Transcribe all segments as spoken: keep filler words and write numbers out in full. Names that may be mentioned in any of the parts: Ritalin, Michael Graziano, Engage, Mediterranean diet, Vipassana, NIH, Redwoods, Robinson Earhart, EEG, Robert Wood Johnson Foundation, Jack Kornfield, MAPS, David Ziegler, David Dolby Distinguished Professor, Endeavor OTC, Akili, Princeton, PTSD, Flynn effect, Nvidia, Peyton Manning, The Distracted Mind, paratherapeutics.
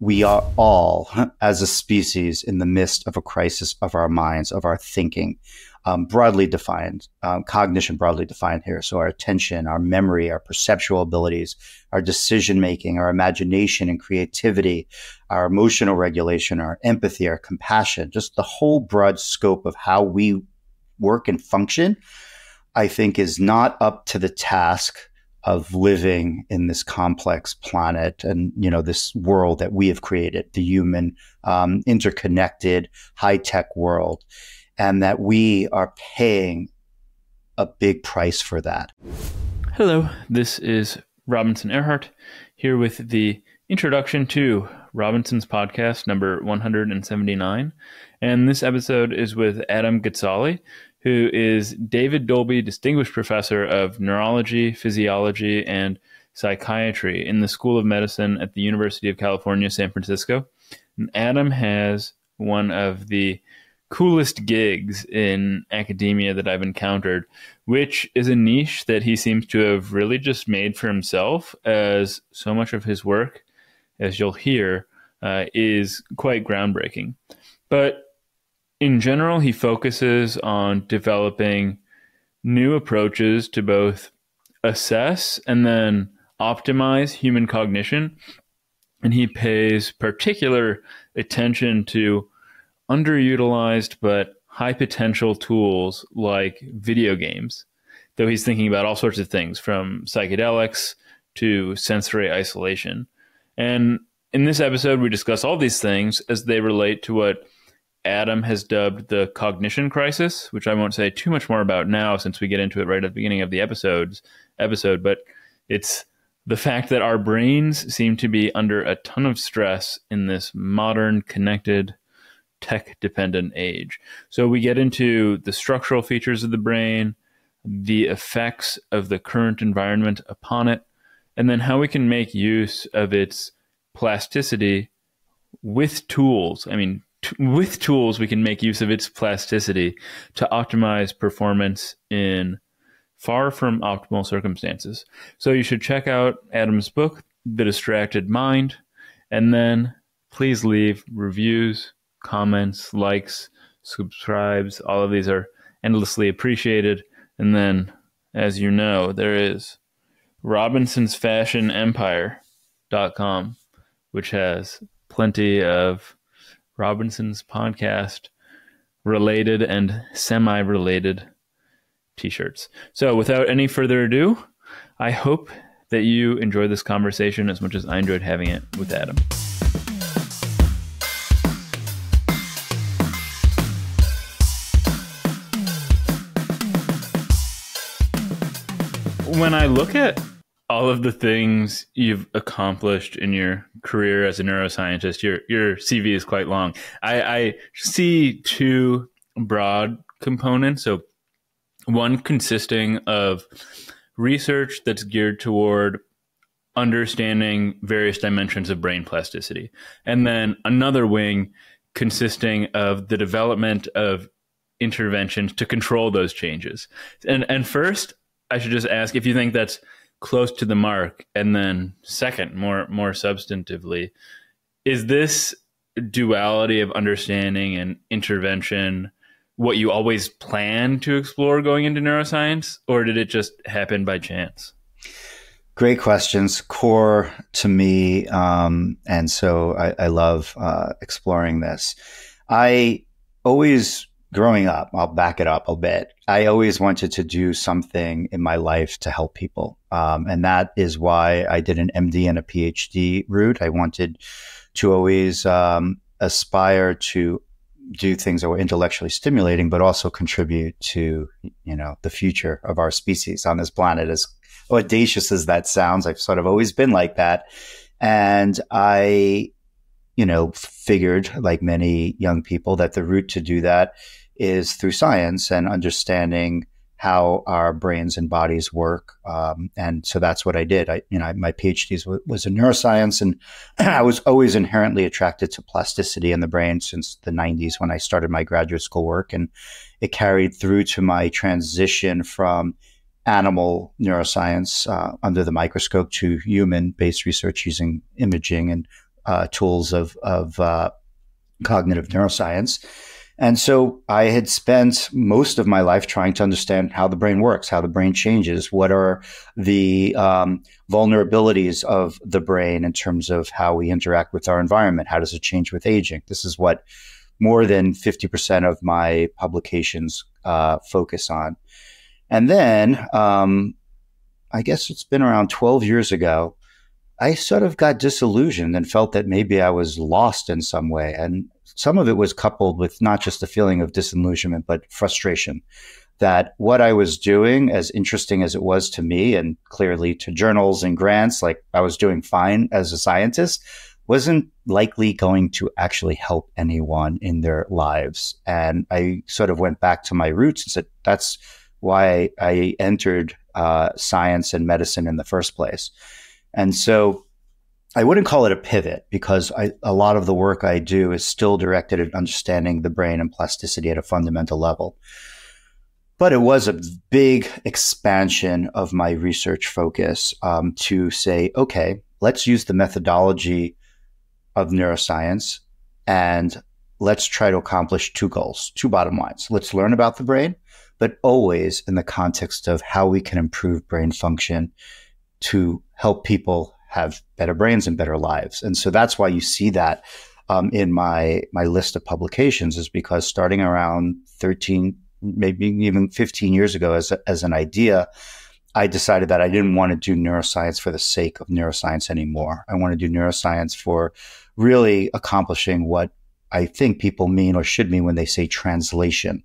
we are all, as a species, in the midst of a crisis of our minds, of our thinking, um, broadly defined, um, cognition broadly defined here. So our attention, our memory, our perceptual abilities, our decision-making, our imagination and creativity, our emotional regulation, our empathy, our compassion, just the whole broad scope of how we work and function, I think, is not up to the task of living in this complex planet and, you know, this world that we have created, the human, um, interconnected, high-tech world, and that we are paying a big price for that. Hello, this is Robinson Earhart here with the introduction to Robinson's podcast number one hundred seventy-nine. And this episode is with Adam Gazzaley, who is David Dolby Distinguished Professor of Neurology, Physiology, and Psychiatry in the School of Medicine at the University of California, San Francisco. And Adam has one of the coolest gigs in academia that I've encountered, which is a niche that he seems to have really just made for himself, as so much of his work, as you'll hear, uh, is quite groundbreaking. But in general, he focuses on developing new approaches to both assess and then optimize human cognition. And he pays particular attention to underutilized but high potential tools like video games, though he's thinking about all sorts of things from psychedelics to sensory isolation. And in this episode, we discuss all these things as they relate to what Adam has dubbed the cognition crisis, which I won't say too much more about now since we get into it right at the beginning of the episodes episode, but it's the fact that our brains seem to be under a ton of stress in this modern, connected, tech-dependent age. So we get into the structural features of the brain, the effects of the current environment upon it, and then how we can make use of its plasticity with tools. I mean, with tools, we can make use of its plasticity to optimize performance in far from optimal circumstances. So you should check out Adam's book, The Distracted Mind, and then please leave reviews, comments, likes, subscribes. All of these are endlessly appreciated. And then, as you know, there is Robinson's Fashion Empire dot com, which has plenty of Robinson's podcast related and semi-related t-shirts. So without any further ado, I hope that you enjoy this conversation as much as I enjoyed having it with Adam. When I look at all of the things you've accomplished in your career as a neuroscientist, your your C V is quite long. I, I see two broad components. So one consisting of research that's geared toward understanding various dimensions of brain plasticity. And then another wing consisting of the development of interventions to control those changes. And, and first, I should just ask if you think that's close to the mark, and then second, more more substantively, is this duality of understanding and intervention what you always planned to explore going into neuroscience, or did it just happen by chance? Great questions, core to me, um, and so I, I love uh, exploring this. I always, growing up, I'll back it up a bit, I always wanted to do something in my life to help people. Um, and that is why I did an M D and a PhD route. I wanted to always um, aspire to do things that were intellectually stimulating, but also contribute to, you know, the future of our species on this planet. As audacious as that sounds, I've sort of always been like that. And I, you know, figured, like many young people, that the route to do that is through science and understanding how our brains and bodies work. Um, and so that's what I did. I, you know, my PhD was in neuroscience, and I was always inherently attracted to plasticity in the brain since the nineties when I started my graduate school work. And it carried through to my transition from animal neuroscience uh, under the microscope to human-based research using imaging and uh, tools of, of uh, cognitive neuroscience. And so I had spent most of my life trying to understand how the brain works, how the brain changes, what are the um, vulnerabilities of the brain in terms of how we interact with our environment, how does it change with aging. This is what more than fifty percent of my publications uh, focus on. And then um, I guess it's been around twelve years ago, I sort of got disillusioned and felt that maybe I was lost in some way. And some of it was coupled with not just the feeling of disillusionment, but frustration that what I was doing, as interesting as it was to me and clearly to journals and grants, like I was doing fine as a scientist, wasn't likely going to actually help anyone in their lives. And I sort of went back to my roots and said, that's why I entered uh, science and medicine in the first place. And so I wouldn't call it a pivot because I, a lot of the work I do is still directed at understanding the brain and plasticity at a fundamental level. But it was a big expansion of my research focus um, to say, okay, let's use the methodology of neuroscience and let's try to accomplish two goals, two bottom lines. Let's learn about the brain, but always in the context of how we can improve brain function to help people have better brains and better lives. And so that's why you see that um, in my my list of publications, is because starting around thirteen, maybe even fifteen years ago as, a, as an idea, I decided that I didn't want to do neuroscience for the sake of neuroscience anymore. I want to do neuroscience for really accomplishing what I think people mean or should mean when they say translation,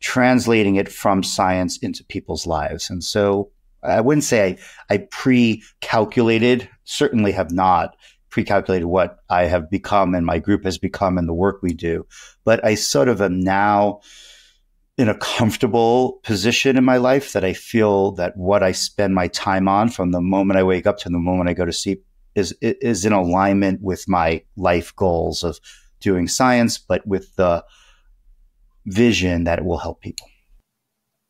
translating it from science into people's lives. And so I wouldn't say I, I pre-calculated, certainly have not pre-calculated what I have become and my group has become and the work we do, but I sort of am now in a comfortable position in my life that I feel that what I spend my time on from the moment I wake up to the moment I go to sleep is, is in alignment with my life goals of doing science, but with the vision that it will help people.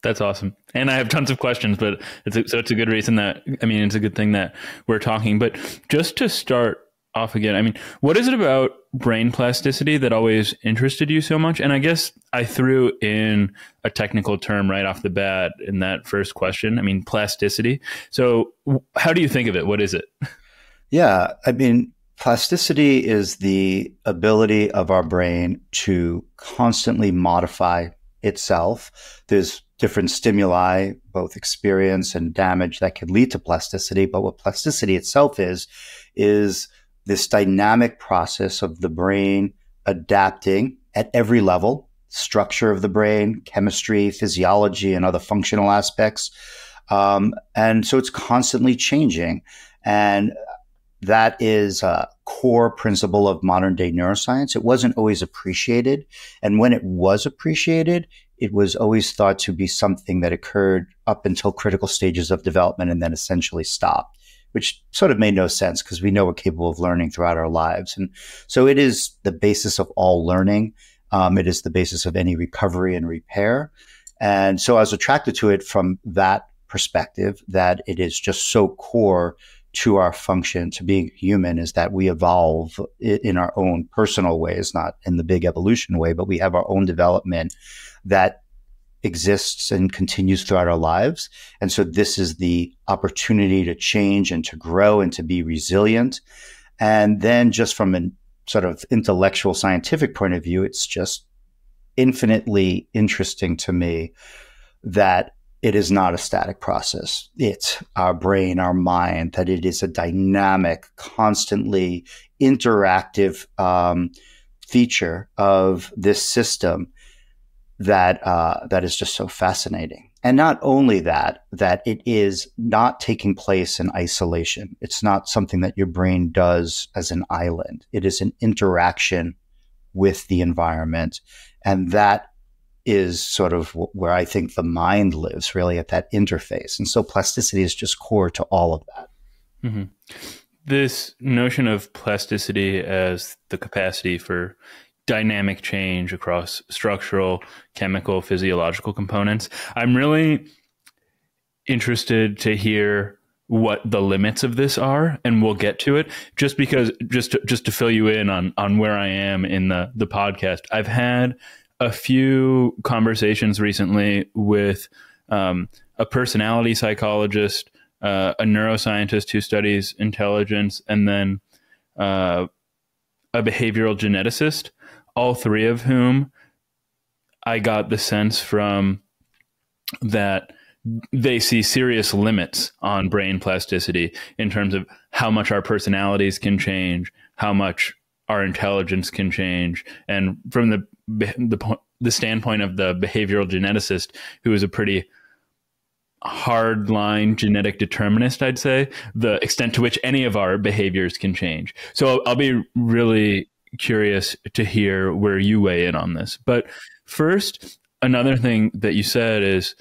That's awesome. And I have tons of questions, but it's a, so it's a good reason that, I mean, it's a good thing that we're talking, but just to start off again, I mean, what is it about brain plasticity that always interested you so much? And I guess I threw in a technical term right off the bat in that first question. I mean, plasticity. So how do you think of it? What is it? Yeah. I mean, plasticity is the ability of our brain to constantly modify itself. There's different stimuli, both experience and damage, that can lead to plasticity. But what plasticity itself is, is this dynamic process of the brain adapting at every level, structure of the brain, chemistry, physiology, and other functional aspects. Um, and so it's constantly changing. And that is a core principle of modern day neuroscience. It wasn't always appreciated. And when it was appreciated, it was always thought to be something that occurred up until critical stages of development and then essentially stopped, which sort of made no sense because we know we're capable of learning throughout our lives. And so it is the basis of all learning. Um, it is the basis of any recovery and repair. And so I was attracted to it from that perspective, that it is just so core to our function, to being human, is that we evolve in our own personal ways, not in the big evolution way, but we have our own development that exists and continues throughout our lives. And so this is the opportunity to change and to grow and to be resilient. And then just from a sort of intellectual scientific point of view, it's just infinitely interesting to me that it is not a static process. It's our brain, our mind, that it is a dynamic, constantly interactive um, feature of this system that uh, that is just so fascinating. And not only that, that it is not taking place in isolation. It's not something that your brain does as an island. It is an interaction with the environment. And that is sort of where I think the mind lives, really, at that interface. And so plasticity is just core to all of that. Mm-hmm. This notion of plasticity as the capacity for dynamic change across structural, chemical, physiological components, I'm really interested to hear what the limits of this are, and we'll get to it. Just because, just to, just to fill you in on on where I am in the the podcast, I've had a few conversations recently with um, a personality psychologist, uh, a neuroscientist who studies intelligence, and then uh, a behavioral geneticist. All three of whom I got the sense from that they see serious limits on brain plasticity in terms of how much our personalities can change, how much our intelligence can change. And from the, the, the standpoint of the behavioral geneticist, who is a pretty hardline genetic determinist, I'd say, the extent to which any of our behaviors can change. So I'll be really curious to hear where you weigh in on this. But first, another thing that you said is,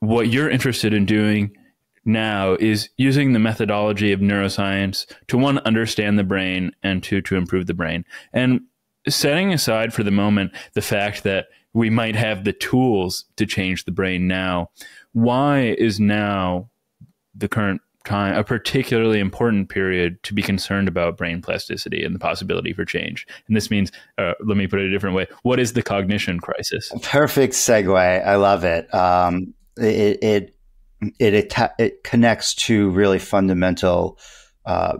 what you're interested in doing now is using the methodology of neuroscience to, one, understand the brain, and two, to improve the brain. And setting aside for the moment the fact that we might have the tools to change the brain now, why is now, the current time, a particularly important period to be concerned about brain plasticity and the possibility for change? And this means, uh, let me put it a different way, what is the cognition crisis? Perfect segue. I love it. Um, It it it, it connects to really fundamental uh,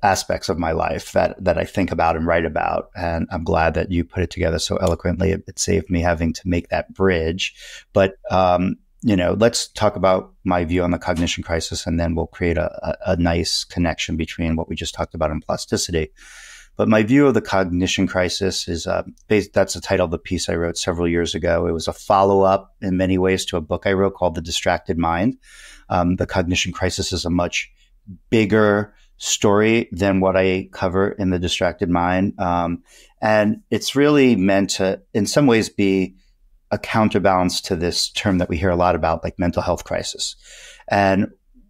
aspects of my life that that I think about and write about, and I'm glad that you put it together so eloquently. It, it saved me having to make that bridge. But um, you know, let's talk about my view on the cognition crisis, and then we'll create a, a, a nice connection between what we just talked about and plasticity. But my view of the cognition crisis is uh, based, that's the title of the piece I wrote several years ago. It was a follow-up in many ways to a book I wrote called The Distracted Mind. Um, the cognition crisis is a much bigger story than what I cover in The Distracted Mind. Um, and it's really meant to, in some ways, be a counterbalance to this term that we hear a lot about, like mental health crisis. And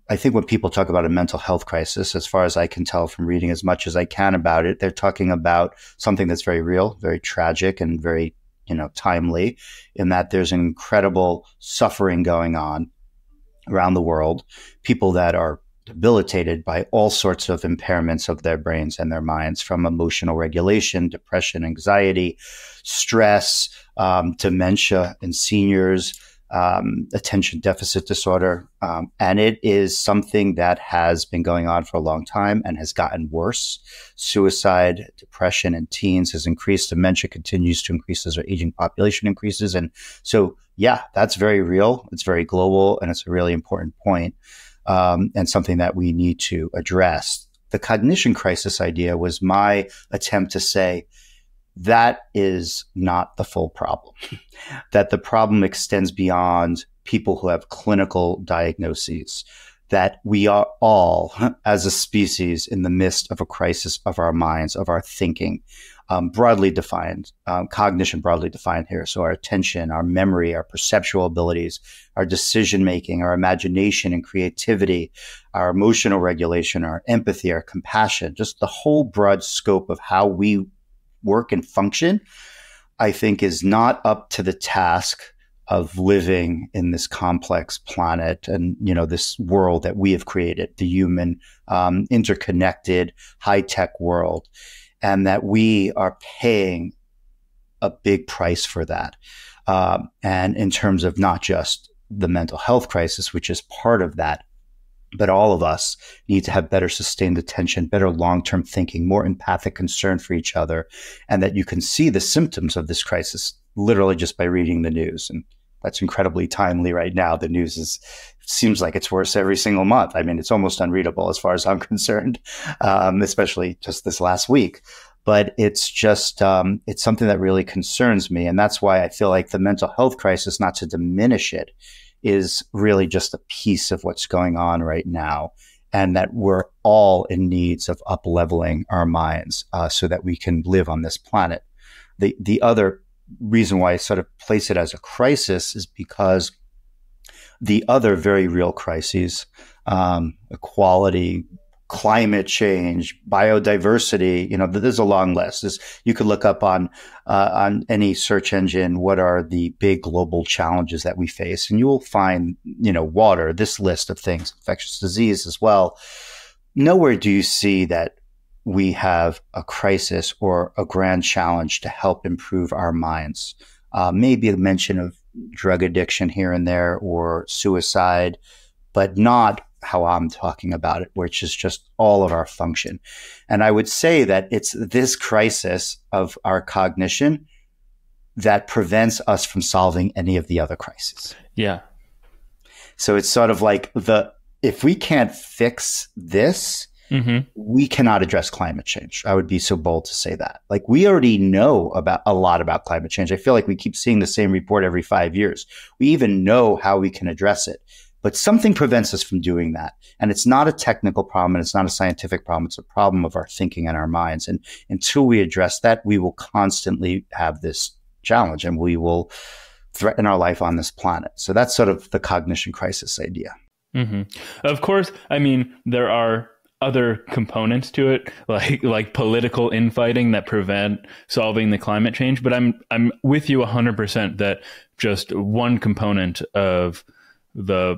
I think when people talk about a mental health crisis, as far as I can tell from reading as much as I can about it, they're talking about something that's very real, very tragic, and very, you know, timely, in that there's incredible suffering going on around the world. People that are debilitated by all sorts of impairments of their brains and their minds, from emotional regulation, depression, anxiety, stress, um, dementia in seniors, Um, attention deficit disorder. Um, and it is something that has been going on for a long time and has gotten worse. Suicide, depression in teens has increased. Dementia continues to increase as our aging population increases. And so, yeah, that's very real. It's very global, and it's a really important point, um, and something that we need to address. The cognition crisis idea was my attempt to say, that is not the full problem, that the problem extends beyond people who have clinical diagnoses, that we are all, as a species, in the midst of a crisis of our minds, of our thinking, um, broadly defined, um, cognition broadly defined here. So our attention, our memory, our perceptual abilities, our decision-making, our imagination and creativity, our emotional regulation, our empathy, our compassion, just the whole broad scope of how we work and function, I think, is not up to the task of living in this complex planet and, you know, this world that we have created, the human, um, interconnected, high-tech world, and that we are paying a big price for that. Um, and in terms of not just the mental health crisis, which is part of that, but all of us need to have better sustained attention, better long-term thinking, more empathic concern for each other, and that you can see the symptoms of this crisis literally just by reading the news. And that's incredibly timely right now. The news is, seems like it's worse every single month. I mean, it's almost unreadable as far as I'm concerned, um, especially just this last week. But it's just, um, it's something that really concerns me. And that's why I feel like the mental health crisis, not to diminish it, is really just a piece of what's going on right now, and that we're all in needs of up-leveling our minds uh, so that we can live on this planet. The, the other reason why I sort of place it as a crisis is because the other very real crises, um, equality, climate change, biodiversity, you know, there's a long list. This, you could look up on uh, on any search engine, what are the big global challenges that we face? And you will find, you know, water, this list of things, infectious disease as well. Nowhere do you see that we have a crisis or a grand challenge to help improve our minds. Uh, maybe a mention of drug addiction here and there or suicide, but not how I'm talking about it, which is just all of our function. And I would say that it's this crisis of our cognition that prevents us from solving any of the other crises. Yeah. So it's sort of like the, if we can't fix this, mm-hmm. we cannot address climate change. I would be so bold to say that. Like, we already know about a lot about climate change. I feel like we keep seeing the same report every five years. We even know how we can address it. But something prevents us from doing that. And it's not a technical problem, and it's not a scientific problem. It's a problem of our thinking and our minds. And until we address that, we will constantly have this challenge, and we will threaten our life on this planet. So that's sort of the cognition crisis idea. Mm-hmm. Of course, I mean, there are other components to it, like like political infighting that prevent solving the climate change. But I'm I'm with you one hundred percent that just one component of the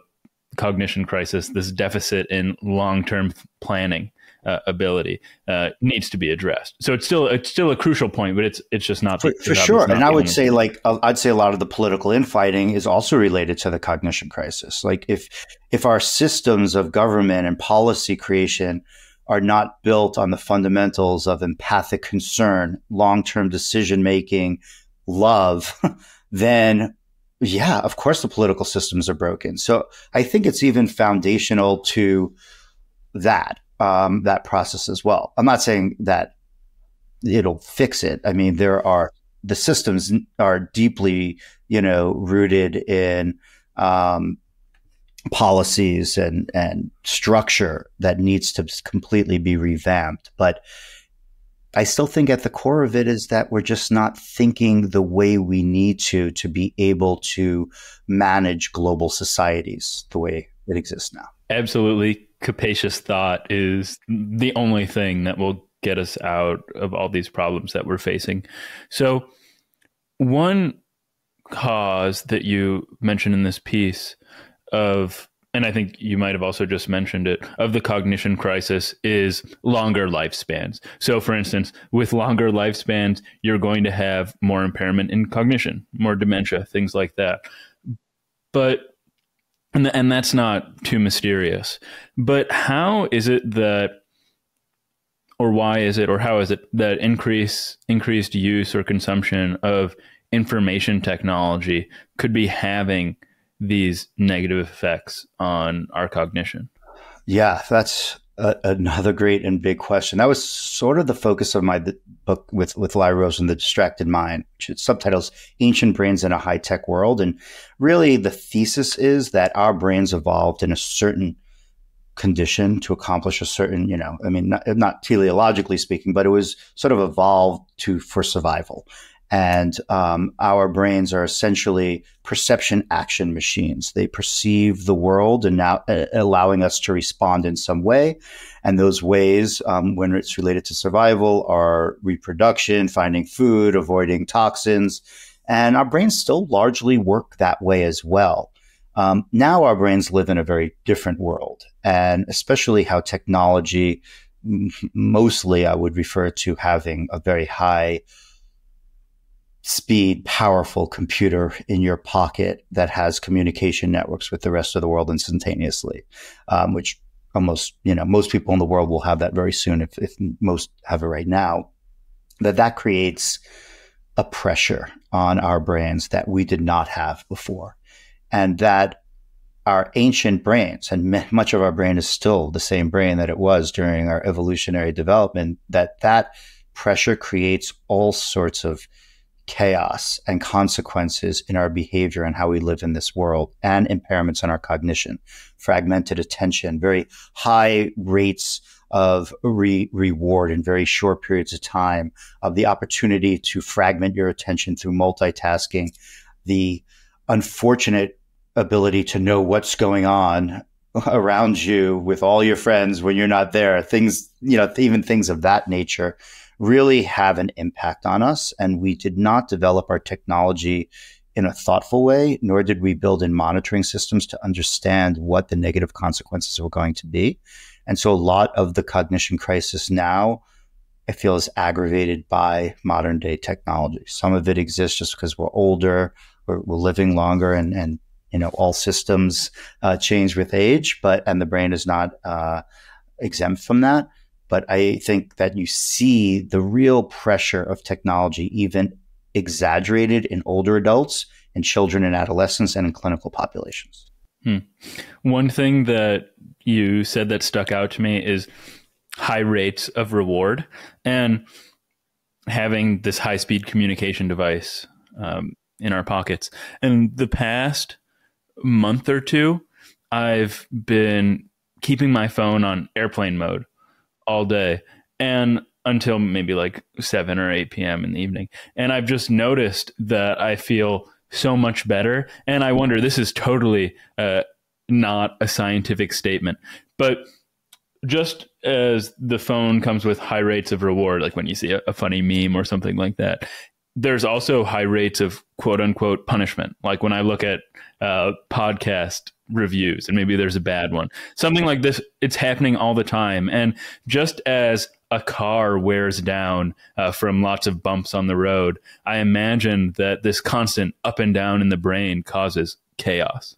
cognition crisis, this deficit in long-term planning uh, ability, uh, needs to be addressed. So it's still it's still a crucial point, but it's it's just not for, for sure. And I would say, like, I'd say a lot of the political infighting is also related to the cognition crisis. Like, if if our systems of government and policy creation are not built on the fundamentals of empathic concern, long-term decision making, love, then yeah, of course the political systems are broken. So I think it's even foundational to that, um, that process as well. I'm not saying that it'll fix it. I mean, there are, the systems are deeply, you know, rooted in um, policies and, and structure that needs to completely be revamped. But I still think at the core of it is that we're just not thinking the way we need to to be able to manage global societies the way it exists now. Absolutely. Capacious thought is the only thing that will get us out of all these problems that we're facing. So one cause that you mentioned in this piece of, and I think you might have also just mentioned it, of the cognition crisis is longer lifespans. So for instance, with longer lifespans, you're going to have more impairment in cognition, more dementia, things like that. But, and, and that's not too mysterious, but how is it that, or why is it, or how is it that increase, increased use or consumption of information technology could be having these negative effects on our cognition? Yeah, that's a, another great and big question. That was sort of the focus of my book with, with Larry Rosen, The Distracted Mind, which is subtitles Ancient Brains in a High-Tech World. And really the thesis is that our brains evolved in a certain condition to accomplish a certain, you know, I mean, not, not teleologically speaking, but it was sort of evolved to for survival. And um, our brains are essentially perception action machines. They perceive the world and now uh, allowing us to respond in some way. And those ways, um, when it's related to survival, are reproduction, finding food, avoiding toxins. And our brains still largely work that way as well. Um, now our brains live in a very different world, and especially how technology, mostly I would refer to having a very high speed, powerful computer in your pocket that has communication networks with the rest of the world instantaneously, um, which almost, you know, most people in the world will have that very soon, if, if most have it right now, that that creates a pressure on our brains that we did not have before. And that our ancient brains, and much of our brain is still the same brain that it was during our evolutionary development, that that pressure creates all sorts of chaos and consequences in our behavior and how we live in this world, and impairments in our cognition, fragmented attention, very high rates of re reward in very short periods of time, of the opportunity to fragment your attention through multitasking, the unfortunate ability to know what's going on around you with all your friends when you're not there, things, you know, even things of that nature really have an impact on us. And we did not develop our technology in a thoughtful way, nor did we build in monitoring systems to understand what the negative consequences were going to be. And so a lot of the cognition crisis now, I feel, is aggravated by modern day technology. Some of it exists just because we're older, we're, we're living longer, and, and you know, all systems uh, change with age, but and the brain is not uh, exempt from that. But I think that you see the real pressure of technology even exaggerated in older adults, in children and adolescents, and in clinical populations. Hmm. One thing that you said that stuck out to me is high rates of reward and having this high-speed communication device um, in our pockets. And the past month or two, I've been keeping my phone on airplane mode all day and until maybe like seven or eight P M in the evening. And I've just noticed that I feel so much better. And I wonder, this is totally uh, not a scientific statement, but just as the phone comes with high rates of reward, like when you see a, a funny meme or something like that, there's also high rates of quote unquote punishment. Like when I look at uh, podcast reviews and maybe there's a bad one, something like this, it's happening all the time. And just as a car wears down uh, from lots of bumps on the road, I imagine that this constant up and down in the brain causes chaos.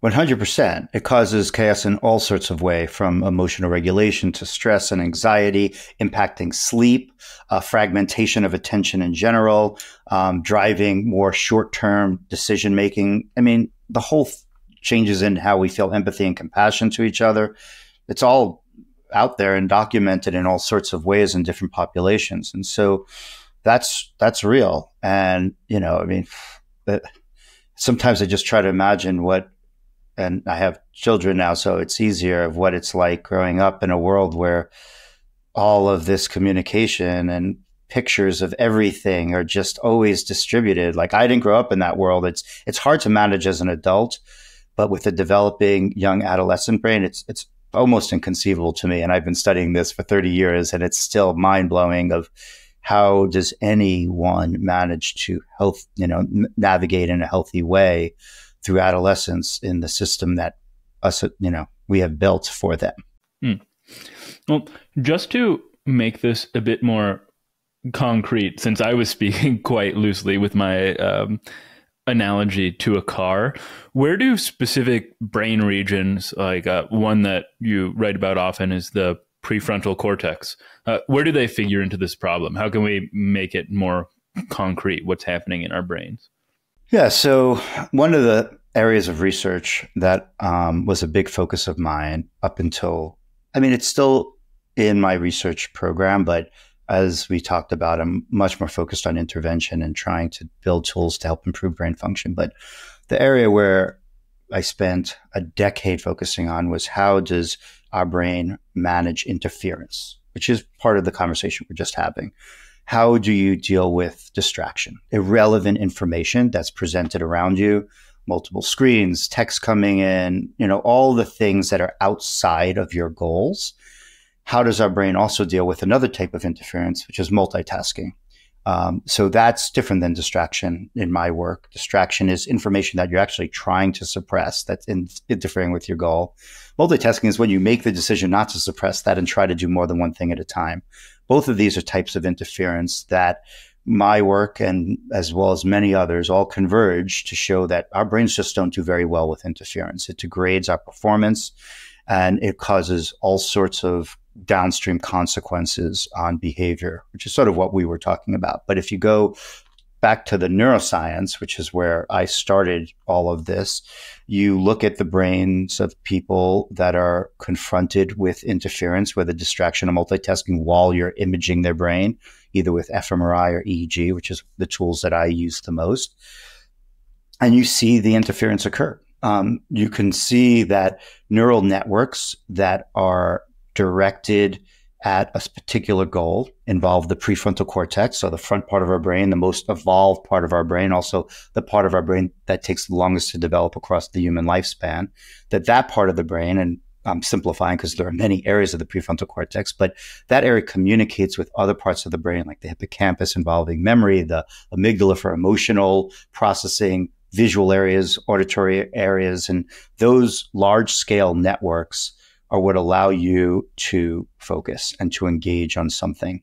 one hundred percent. It causes chaos in all sorts of ways, from emotional regulation to stress and anxiety, impacting sleep, uh, fragmentation of attention in general, um, driving more short-term decision-making. I mean, the whole changes in how we feel empathy and compassion to each other. It's all out there and documented in all sorts of ways in different populations. And so that's, that's real. And, you know, I mean, it, sometimes I just try to imagine what, and I have children now, so it's easier, of what it's like growing up in a world where all of this communication and pictures of everything are just always distributed. Like, I didn't grow up in that world. It's, it's hard to manage as an adult, but with a developing young adolescent brain, it's, it's almost inconceivable to me. And I've been studying this for thirty years, and it's still mind blowing of how does anyone manage to health, you know, navigate in a healthy way through adolescence in the system that us, you know, we have built for them. Hmm. Well, just to make this a bit more concrete, since I was speaking quite loosely with my um, analogy to a car, where do specific brain regions, like uh, one that you write about often is the prefrontal cortex, uh, where do they figure into this problem? How can we make it more concrete, what's happening in our brains? Yeah, so one of the areas of research that um, was a big focus of mine up until, I mean, it's still in my research program, but as we talked about, I'm much more focused on intervention and trying to build tools to help improve brain function. But the area where I spent a decade focusing on was how does our brain manage interference, which is part of the conversation we're just having. How do you deal with distraction, irrelevant information that's presented around you, multiple screens, text coming in, you know, all the things that are outside of your goals? How does our brain also deal with another type of interference, which is multitasking? Um, so that's different than distraction in my work. Distraction is information that you're actually trying to suppress that's in, interfering with your goal. Multitasking is when you make the decision not to suppress that and try to do more than one thing at a time. Both of these are types of interference that my work, and as well as many others, all converge to show that our brains just don't do very well with interference. It degrades our performance, and it causes all sorts of downstream consequences on behavior, which is sort of what we were talking about. But if you go back to the neuroscience, which is where I started all of this, you look at the brains of people that are confronted with interference, whether distraction or multitasking, while you're imaging their brain, either with fMRI or E E G, which is the tools that I use the most, and you see the interference occur. Um, you can see that neural networks that are directed at a particular goal involve the prefrontal cortex, so the front part of our brain, the most evolved part of our brain, also the part of our brain that takes the longest to develop across the human lifespan, that that part of the brain, and I'm simplifying because there are many areas of the prefrontal cortex, but that area communicates with other parts of the brain, like the hippocampus involving memory, the amygdala for emotional processing, visual areas, auditory areas, and those large-scale networks are what allow you to focus and to engage on something.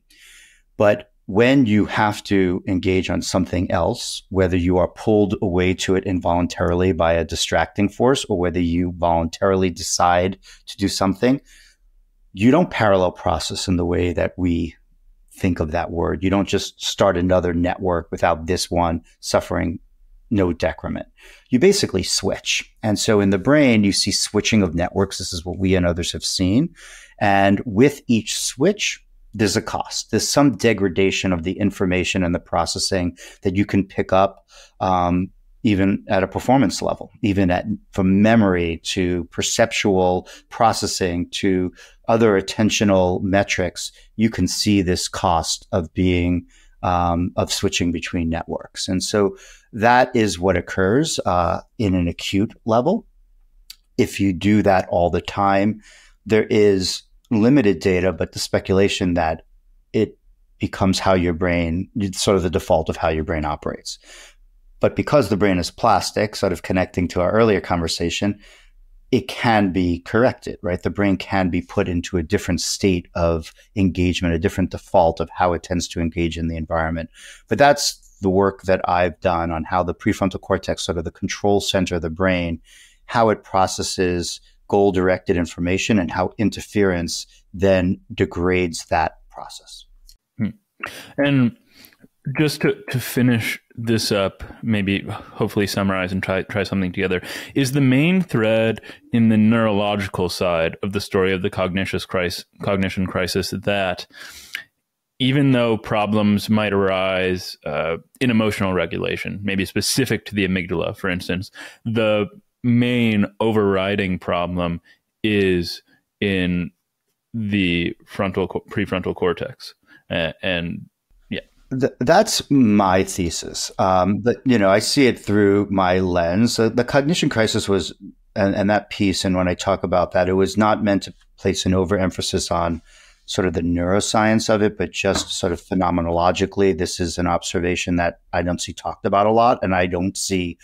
But when you have to engage on something else, whether you are pulled away to it involuntarily by a distracting force or whether you voluntarily decide to do something, you don't parallel process in the way that we think of that word. You don't just start another network without this one suffering no decrement. You basically switch. And so in the brain, you see switching of networks. This is what we and others have seen. And with each switch, there's a cost. There's some degradation of the information and the processing that you can pick up um, even at a performance level, even at from memory to perceptual processing to other attentional metrics. You can see this cost of being Um, of switching between networks. And so that is what occurs uh, in an acute level. If you do that all the time, there is limited data, but the speculation that it becomes how your brain, sort of the default of how your brain operates. But because the brain is plastic, sort of connecting to our earlier conversation, it can be corrected, right? The brain can be put into a different state of engagement, a different default of how it tends to engage in the environment. But that's the work that I've done on how the prefrontal cortex, sort of the control center of the brain, how it processes goal-directed information and how interference then degrades that process. And just to, to finish this up, maybe hopefully summarize and try try something together, is the main thread in the neurological side of the story of the cognitious crisis, cognition crisis, that even though problems might arise uh, in emotional regulation, maybe specific to the amygdala, for instance, the main overriding problem is in the frontal prefrontal cortex uh, and Th that's my thesis. Um, but, you know, I see it through my lens. Uh, the cognition crisis was, and, and that piece, and when I talk about that, it was not meant to place an overemphasis on sort of the neuroscience of it, but just sort of phenomenologically, this is an observation that I don't see talked about a lot, and I don't see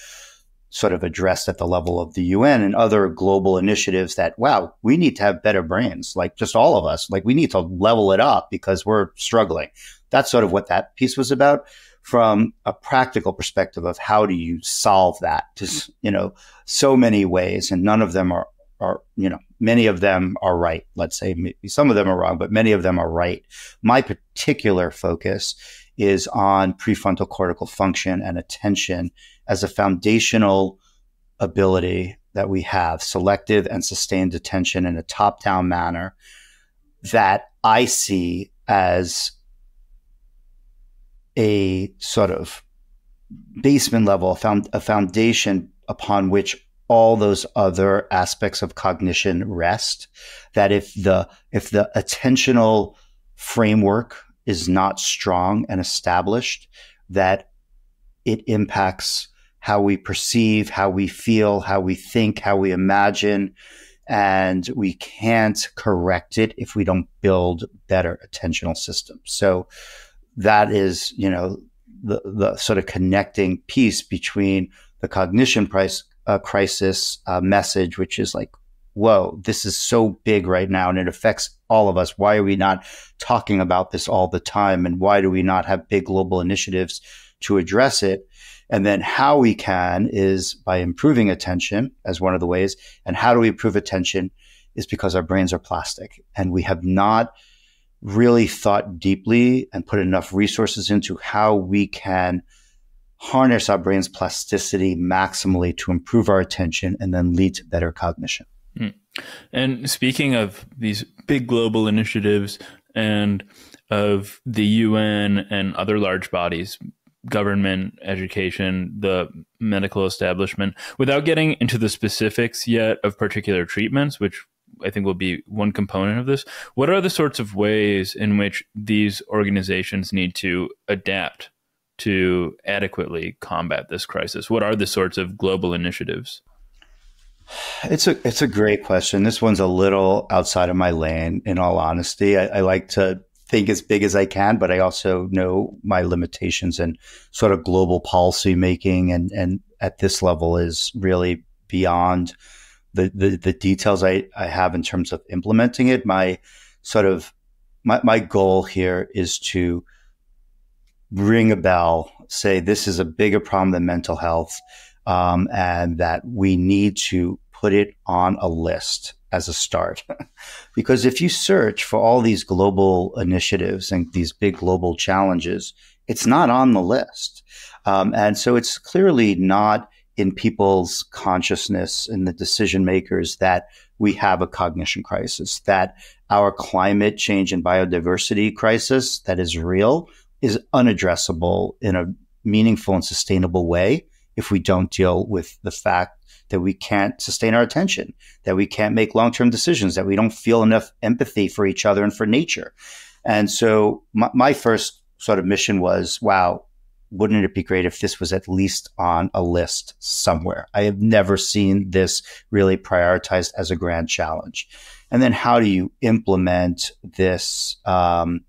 sort of addressed at the level of the U N and other global initiatives that, wow, we need to have better brains, like just all of us, like we need to level it up because we're struggling. That's sort of what that piece was about from a practical perspective of how do you solve that? Just, you know, so many ways, and none of them are, are, you know, many of them are right. Let's say maybe some of them are wrong, but many of them are right. My particular focus is on prefrontal cortical function and attention as a foundational ability that we have, selective and sustained attention in a top-down manner that I see as a sort of basement level, a foundation upon which all those other aspects of cognition rest, that if the, if the attentional framework is not strong and established, that it impacts how we perceive, how we feel, how we think, how we imagine, and we can't correct it if we don't build better attentional systems. So that is, you know, the, the sort of connecting piece between the cognition price, uh, crisis uh, message, which is like, whoa, this is so big right now and it affects all of us. Why are we not talking about this all the time? And why do we not have big global initiatives to address it? And then how we can is by improving attention as one of the ways. And how do we improve attention is because our brains are plastic and we have not really thought deeply and put enough resources into how we can harness our brain's plasticity maximally to improve our attention and then lead to better cognition. Mm. And speaking of these big global initiatives and of the U N and other large bodies, government, education, the medical establishment, without getting into the specifics yet of particular treatments, which I think will be one component of this. What are the sorts of ways in which these organizations need to adapt to adequately combat this crisis? What are the sorts of global initiatives? It's a, it's a great question. This one's a little outside of my lane, in all honesty. I, I like to think as big as I can, but I also know my limitations, and sort of global policy making and, and at this level is really beyond the, the, the details I, I have in terms of implementing it. My sort of, my, my goal here is to ring a bell, say this is a bigger problem than mental health, um, and that we need to put it on a list as a start. Because if you search for all these global initiatives and these big global challenges, it's not on the list. Um, and so it's clearly not in people's consciousness and the decision makers that we have a cognition crisis, that our climate change and biodiversity crisis that is real is unaddressable in a meaningful and sustainable way if we don't deal with the fact that we can't sustain our attention, that we can't make long-term decisions, that we don't feel enough empathy for each other and for nature. And so my, my first sort of mission was, wow, wouldn't it be great if this was at least on a list somewhere? I have never seen this really prioritized as a grand challenge. And then how do you implement this um,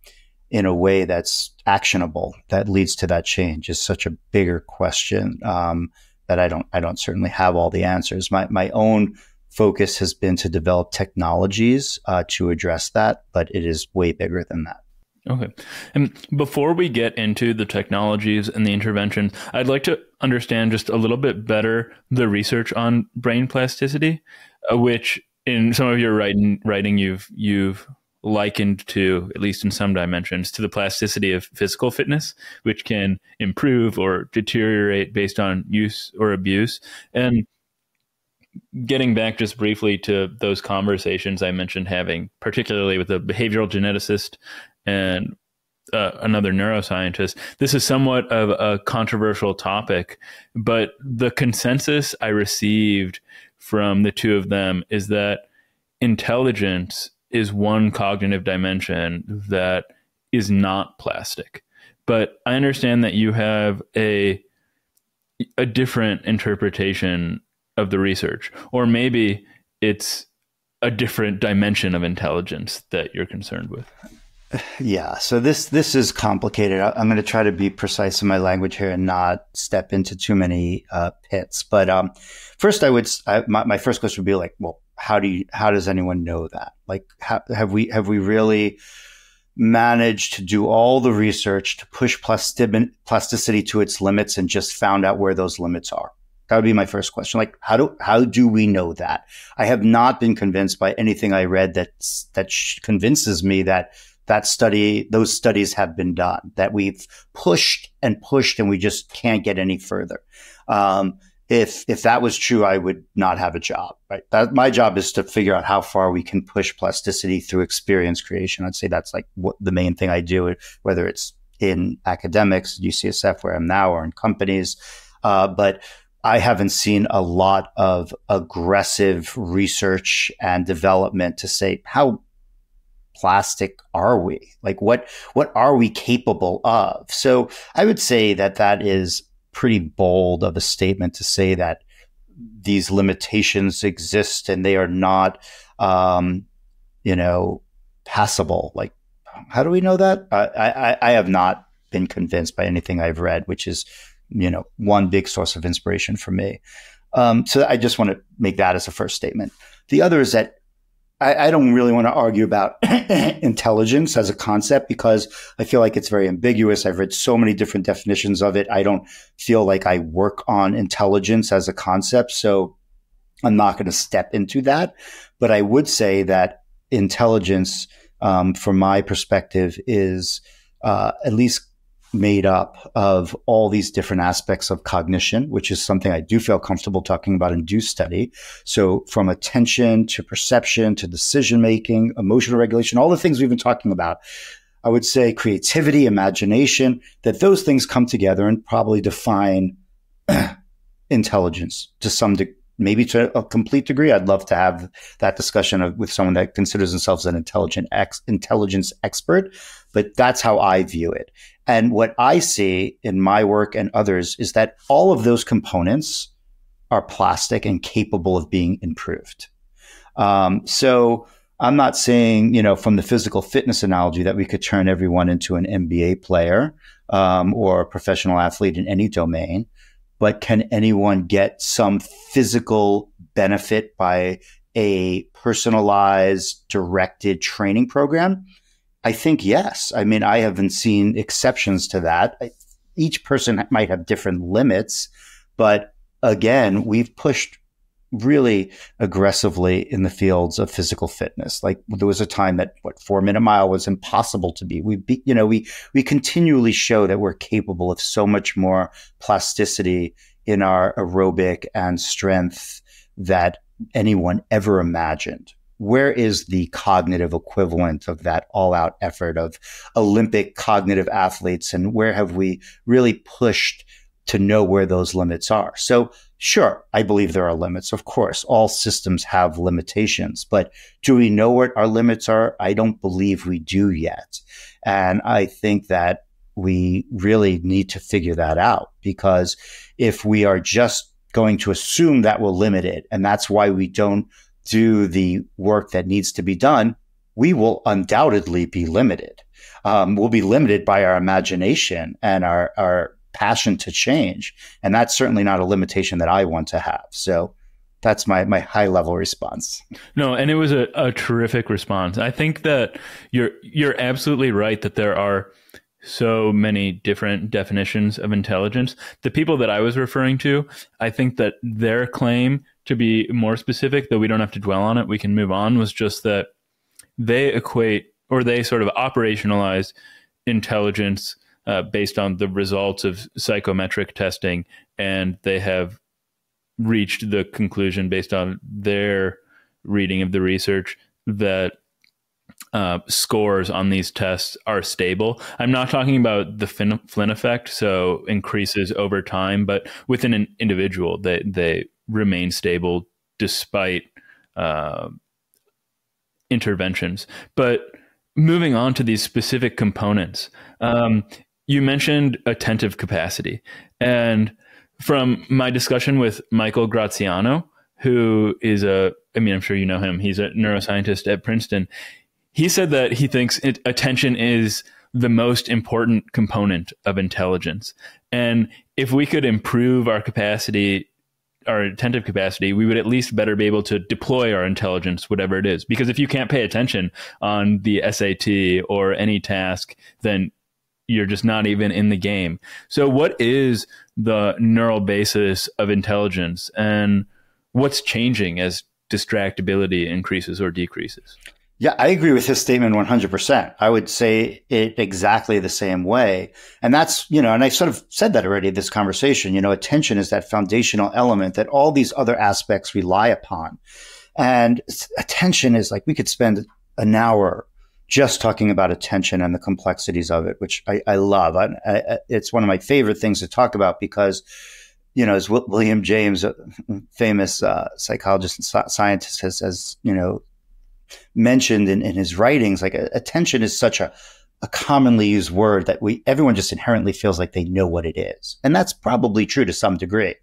in a way that's actionable, that leads to that change, is such a bigger question um, that I don't, I don't certainly have all the answers. My, my own focus has been to develop technologies uh, to address that, but it is way bigger than that. Okay. And before we get into the technologies and the interventions, I'd like to understand just a little bit better the research on brain plasticity, uh, which in some of your writing, writing you've, you've likened to, at least in some dimensions, to the plasticity of physical fitness, which can improve or deteriorate based on use or abuse. And getting back just briefly to those conversations I mentioned having, particularly with a behavioral geneticist and uh, another neuroscientist, this is somewhat of a controversial topic, but the consensus I received from the two of them is that intelligence is one cognitive dimension that is not plastic. But I understand that you have a, a different interpretation of the research, or maybe it's a different dimension of intelligence that you're concerned with. Yeah. So this, this is complicated. I'm going to try to be precise in my language here and not step into too many uh, pits. But um, first I would, I, my, my first question would be like, well, how do you, how does anyone know that? Like, how, have we, have we really managed to do all the research to push plastic, plasticity to its limits and just found out where those limits are? That would be my first question. Like, how do, how do we know that? I have not been convinced by anything I read that, that convinces me that that study, those studies have been done, that we've pushed and pushed and we just can't get any further. Um, if, if that was true, I would not have a job, right? That, my job is to figure out how far we can push plasticity through experience creation. I'd say that's like what the main thing I do, whether it's in academics, U C S F where I'm now, or in companies. Uh, but I haven't seen a lot of aggressive research and development to say how plastic are we? Like what, what are we capable of? So I would say that that is pretty bold of a statement to say that these limitations exist and they are not, um, you know, passable. Like, how do we know that? I, I, I have not been convinced by anything I've read, which is, you know, one big source of inspiration for me. Um, so I just want to make that as a first statement. The other is that I don't really want to argue about intelligence as a concept because I feel like it's very ambiguous. I've read so many different definitions of it. I don't feel like I work on intelligence as a concept, so I'm not going to step into that. But I would say that intelligence, um, from my perspective, is uh, at least made up of all these different aspects of cognition, which is something I do feel comfortable talking about and do study. So from attention to perception to decision-making, emotional regulation, all the things we've been talking about, I would say creativity, imagination, that those things come together and probably define intelligence to some de maybe to a complete degree. I'd love to have that discussion of, with someone that considers themselves an intelligent ex, intelligence expert, but that's how I view it. And what I see in my work and others is that all of those components are plastic and capable of being improved. Um, so I'm not saying, you know, from the physical fitness analogy that we could turn everyone into an N B A player um, or a professional athlete in any domain, but can anyone get some physical benefit by a personalized, directed training program? I think yes. I mean, I haven't seen exceptions to that. I, each person might have different limits, but again, we've pushed really aggressively in the fields of physical fitness. Like there was a time that what four minute mile was impossible to be. We, be, you know, we we continually show that we're capable of so much more plasticity in our aerobic and strength that anyone ever imagined. Where is the cognitive equivalent of that all-out effort of Olympic cognitive athletes, and where have we really pushed to know where those limits are? So sure, I believe there are limits. Of course, all systems have limitations, but do we know what our limits are? I don't believe we do yet. And I think that we really need to figure that out, because if we are just going to assume that we're limited, and that's why we don't do the work that needs to be done, we will undoubtedly be limited. Um, we'll be limited by our imagination and our, our passion to change. And that's certainly not a limitation that I want to have. So that's my, my high level response. No, and it was a, a terrific response. I think that you're, you're absolutely right that there are so many different definitions of intelligence. The people that I was referring to, I think that their claim, to be more specific, though we don't have to dwell on it, we can move on, was just that they equate, or they sort of operationalize intelligence uh, based on the results of psychometric testing, and they have reached the conclusion based on their reading of the research that uh, scores on these tests are stable. I'm not talking about the Flynn, Flynn effect, so increases over time, but within an individual, they they remain stable despite uh, interventions. But moving on to these specific components, um, you mentioned attentive capacity. And from my discussion with Michael Graziano, who is a, I mean, I'm sure you know him, he's a neuroscientist at Princeton. He said that he thinks it, attention is the most important component of intelligence. And if we could improve our capacity, our attentive capacity, we would at least better be able to deploy our intelligence, whatever it is. Because if you can't pay attention on the S A T or any task, then you're just not even in the game. So what is the neural basis of intelligence, and what's changing as distractibility increases or decreases? Yeah, I agree with his statement one hundred percent. I would say it exactly the same way. And that's, you know, and I sort of said that already in this conversation, you know, attention is that foundational element that all these other aspects rely upon. And attention is like, we could spend an hour just talking about attention and the complexities of it, which I, I love. I, I, it's one of my favorite things to talk about because, you know, as William James, a famous uh, psychologist and scientist, has, has you know, mentioned in, in his writings, like attention is such a, a commonly used word that we everyone just inherently feels like they know what it is. And that's probably true to some degree,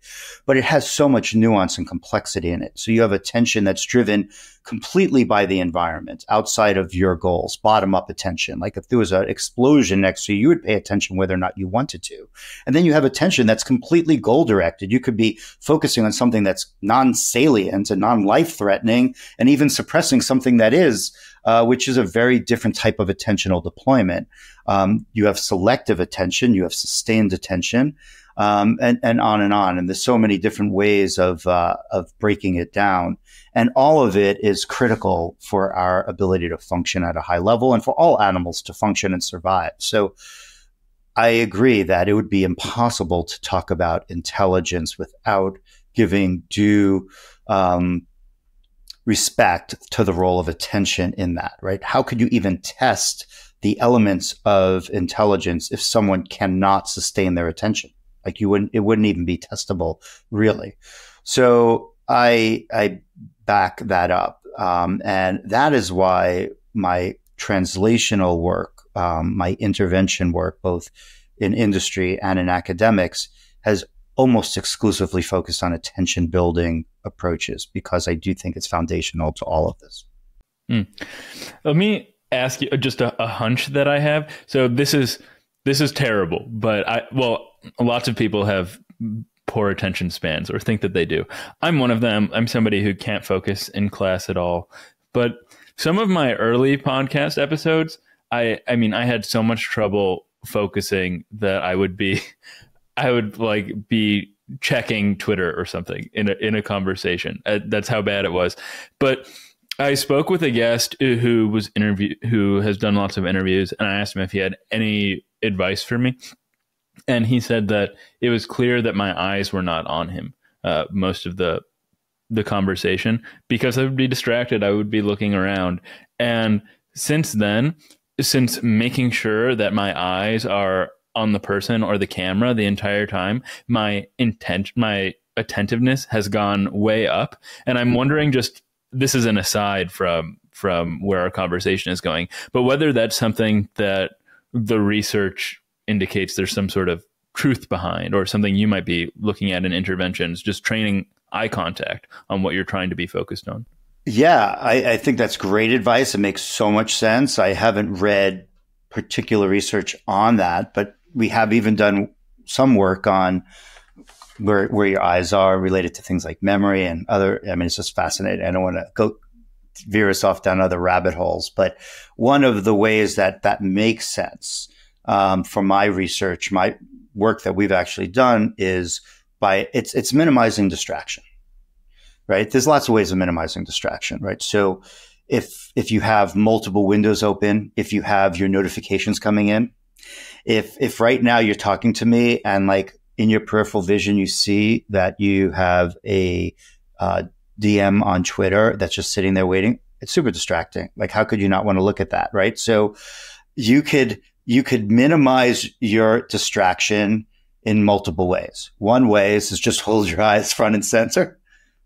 but it has so much nuance and complexity in it. So you have attention that's driven completely by the environment, outside of your goals, bottom-up attention. Like if there was an explosion next to you, you would pay attention whether or not you wanted to. And then you have attention that's completely goal-directed. You could be focusing on something that's non-salient and non-life-threatening, and even suppressing something that is, Uh, which is a very different type of attentional deployment. Um, you have selective attention, you have sustained attention, um, and, and on and on. And there's so many different ways of, uh, of breaking it down. And all of it is critical for our ability to function at a high level and for all animals to function and survive. So I agree that it would be impossible to talk about intelligence without giving due um respect to the role of attention in that, right? How could you even test the elements of intelligence if someone cannot sustain their attention? Like you wouldn't, it wouldn't even be testable, really. So I, I back that up. Um, and that is why my translational work, um, my intervention work, both in industry and in academics, has almost exclusively focused on attention building approaches, because I do think it's foundational to all of this. Mm. Let me ask you just a, a hunch that I have. So this is, this is terrible, but I, well, lots of people have poor attention spans or think that they do. I'm one of them. I'm somebody who can't focus in class at all, but some of my early podcast episodes, I, I mean, I had so much trouble focusing that I would be, I would like be checking Twitter or something in a, in a conversation. Uh, that's how bad it was. But I spoke with a guest who was interview, who has done lots of interviews, and I asked him if he had any advice for me. And he said that it was clear that my eyes were not on him uh, most of the the conversation, because I would be distracted. I would be looking around. And since then, since making sure that my eyes are on the person or the camera the entire time, my intent, my attentiveness has gone way up. And I'm wondering, just this is an aside from from where our conversation is going, but whether that's something that the research indicates there's some sort of truth behind, or something you might be looking at in interventions, just training eye contact on what you're trying to be focused on. Yeah, I, I think that's great advice. It makes so much sense. I haven't read particular research on that, but we have even done some work on where where your eyes are related to things like memory and other, I mean, it's just fascinating. I don't want to go veer us off down other rabbit holes, but one of the ways that that makes sense Um, from my research, my work that we've actually done is by it's it's minimizing distraction, right? There's lots of ways of minimizing distraction, right? So if if you have multiple windows open, if you have your notifications coming in, if if right now you're talking to me and like in your peripheral vision you see that you have a uh, D M on Twitter that's just sitting there waiting, it's super distracting. Like, how could you not want to look at that, right? So you could. You could minimize your distraction in multiple ways. One way is just hold your eyes front and center.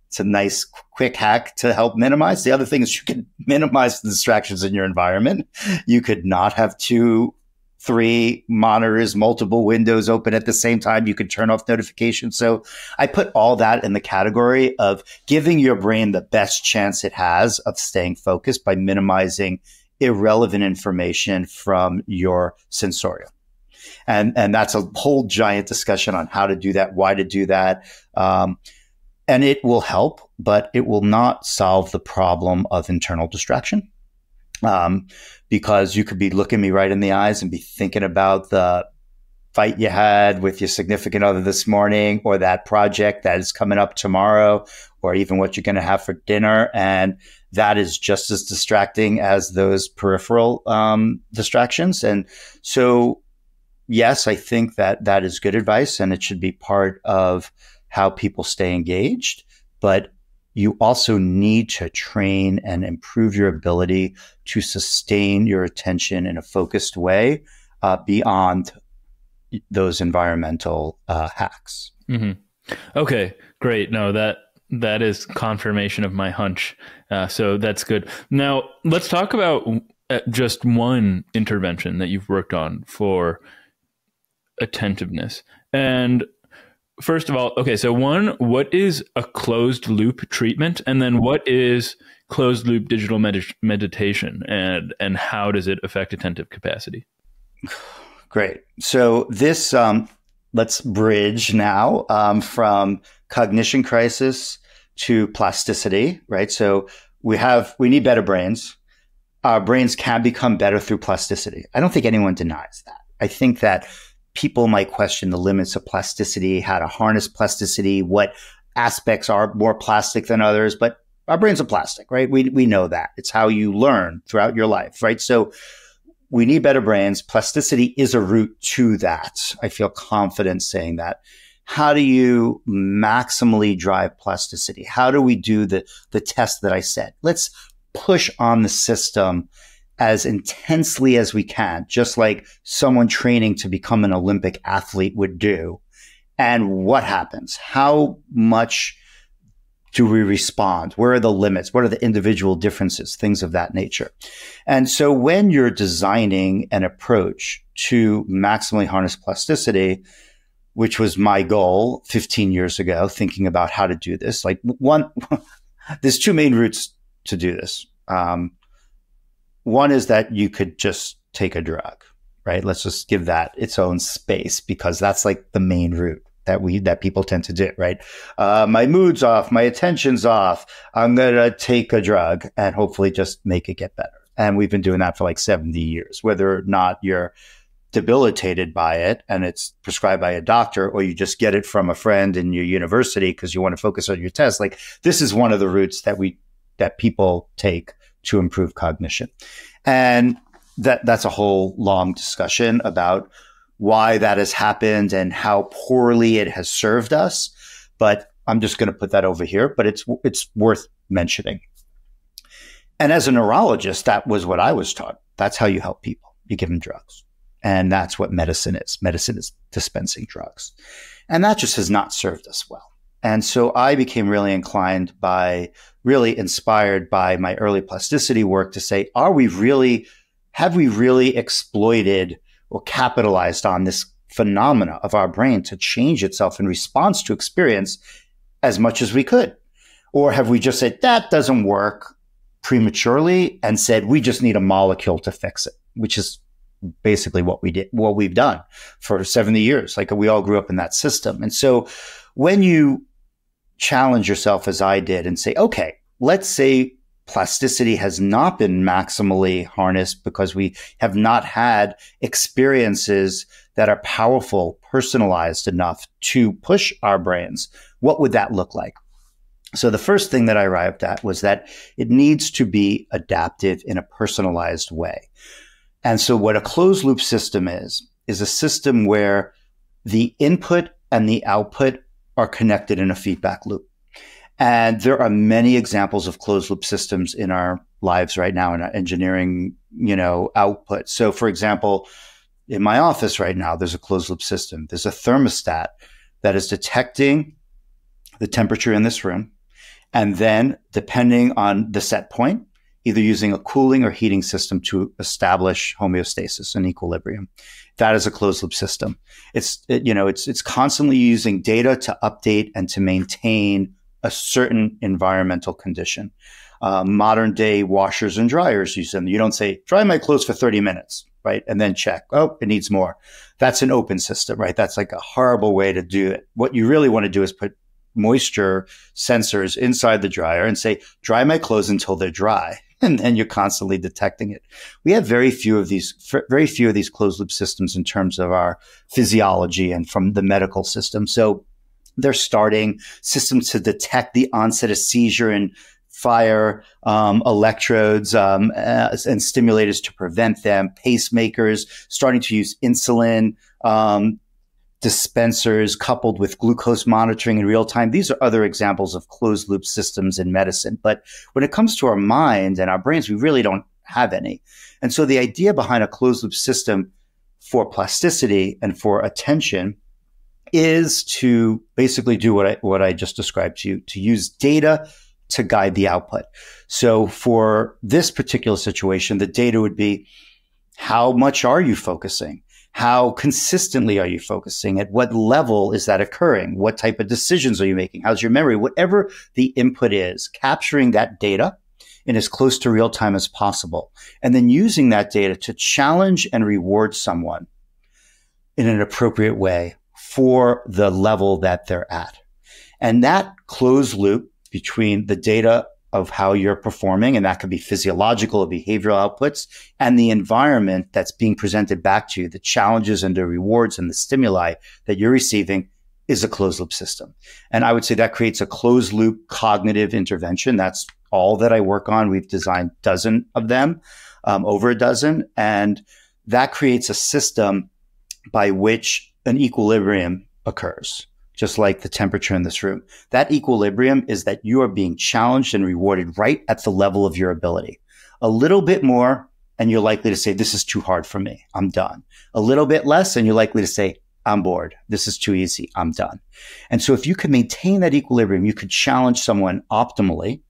It's a nice quick hack to help minimize. The other thing is you can minimize the distractions in your environment. You could not have two, three monitors, multiple windows open at the same time. You could turn off notifications. So I put all that in the category of giving your brain the best chance it has of staying focused by minimizing irrelevant information from your sensorium. And, and that's a whole giant discussion on how to do that, why to do that. Um, and it will help, but it will not solve the problem of internal distraction. Um, because you could be looking me right in the eyes and be thinking about the fight you had with your significant other this morning, or that project that is coming up tomorrow, or even what you're going to have for dinner. And that is just as distracting as those peripheral um, distractions. And so, yes, I think that that is good advice, and it should be part of how people stay engaged. But you also need to train and improve your ability to sustain your attention in a focused way uh, beyond those environmental uh, hacks. Mm-hmm. Okay, great. No, that that is confirmation of my hunch. Uh, so that's good. Now let's talk about just one intervention that you've worked on for attentiveness. And first of all, okay, so one, what is a closed loop treatment? And then what is closed loop digital med meditation and, and how does it affect attentive capacity? Great. So this, um, let's bridge now um, from cognition crisis to plasticity, right? So we have, we need better brains. Our brains can become better through plasticity. I don't think anyone denies that. I think that people might question the limits of plasticity, how to harness plasticity, what aspects are more plastic than others, but our brains are plastic, right? We, we know that. It's how you learn throughout your life, right? So we need better brains. Plasticity is a route to that. I feel confident saying that. How do you maximally drive plasticity? How do we do the, the test that I said? Let's push on the system as intensely as we can, just like someone training to become an Olympic athlete would do. And what happens? How much do we respond? Where are the limits? What are the individual differences? Things of that nature. And so when you're designing an approach to maximally harness plasticity, which was my goal fifteen years ago, thinking about how to do this, like one, there's two main routes to do this. Um, one is that you could just take a drug, right? Let's just give that its own space, because that's like the main route that we, that people tend to do, right? Uh, my mood's off, my attention's off, I'm going to take a drug and hopefully just make it get better. And we've been doing that for like seventy years, whether or not you're debilitated by it and it's prescribed by a doctor, or you just get it from a friend in your university because you want to focus on your test. Like, this is one of the routes that we, that people take to improve cognition. And that, that's a whole long discussion about why that has happened and how poorly it has served us. But I'm just going to put that over here, but it's, it's worth mentioning. And as a neurologist, that was what I was taught. That's how you help people. You give them drugs. And that's what medicine is. Medicine is dispensing drugs. And that just has not served us well. And so I became really inclined by, really inspired by my early plasticity work to say, are we really, have we really exploited or capitalized on this phenomena of our brain to change itself in response to experience as much as we could? Or have we just said, that doesn't work prematurely and said, we just need a molecule to fix it, which is basically what we did, what we've done for seventy years. Like, we all grew up in that system. And so when you challenge yourself as I did and say, okay, let's say plasticity has not been maximally harnessed because we have not had experiences that are powerful, personalized enough to push our brains, what would that look like? So the first thing that I arrived at was that it needs to be adaptive in a personalized way. And so what a closed loop system is, is a system where the input and the output are connected in a feedback loop. And there are many examples of closed loop systems in our lives right now, in our engineering, you know, output. So for example, in my office right now, there's a closed loop system. There's a thermostat that is detecting the temperature in this room. And then depending on the set point, either using a cooling or heating system to establish homeostasis and equilibrium. That is a closed loop system. It's, it, you know, it's, it's constantly using data to update and to maintain a certain environmental condition. Uh, modern day washers and dryers use them. You don't say, dry my clothes for thirty minutes, right? And then check, oh, it needs more. That's an open system, right? That's like a horrible way to do it. What you really want to do is put moisture sensors inside the dryer and say, dry my clothes until they're dry. And then you're constantly detecting it. We have very few of these, very few of these closed loop systems in terms of our physiology and from the medical system. So they're starting systems to detect the onset of seizure and fire um, electrodes um, uh, and stimulators to prevent them, pacemakers, starting to use insulin, um, dispensers coupled with glucose monitoring in real time. These are other examples of closed loop systems in medicine. But when it comes to our mind and our brains, we really don't have any. And so the idea behind a closed loop system for plasticity and for attention is to basically do what I, what I just described to you, to use data to guide the output. So for this particular situation, the data would be, how much are you focusing? How consistently are you focusing? At what level is that occurring? What type of decisions are you making? How's your memory? Whatever the input is, capturing that data in as close to real time as possible, and then using that data to challenge and reward someone in an appropriate way for the level that they're at. And that closed loop between the data of how you're performing, and that could be physiological or behavioral outputs, and the environment that's being presented back to you, the challenges and the rewards and the stimuli that you're receiving, is a closed loop system. And I would say that creates a closed loop cognitive intervention. That's all that I work on. We've designed a dozen of them, um, over a dozen. And that creates a system by which an equilibrium occurs, just like the temperature in this room. That equilibrium is that you are being challenged and rewarded right at the level of your ability. A little bit more, and you're likely to say, this is too hard for me, I'm done. A little bit less, and you're likely to say, I'm bored. This is too easy. I'm done. And so if you can maintain that equilibrium, you could challenge someone optimally.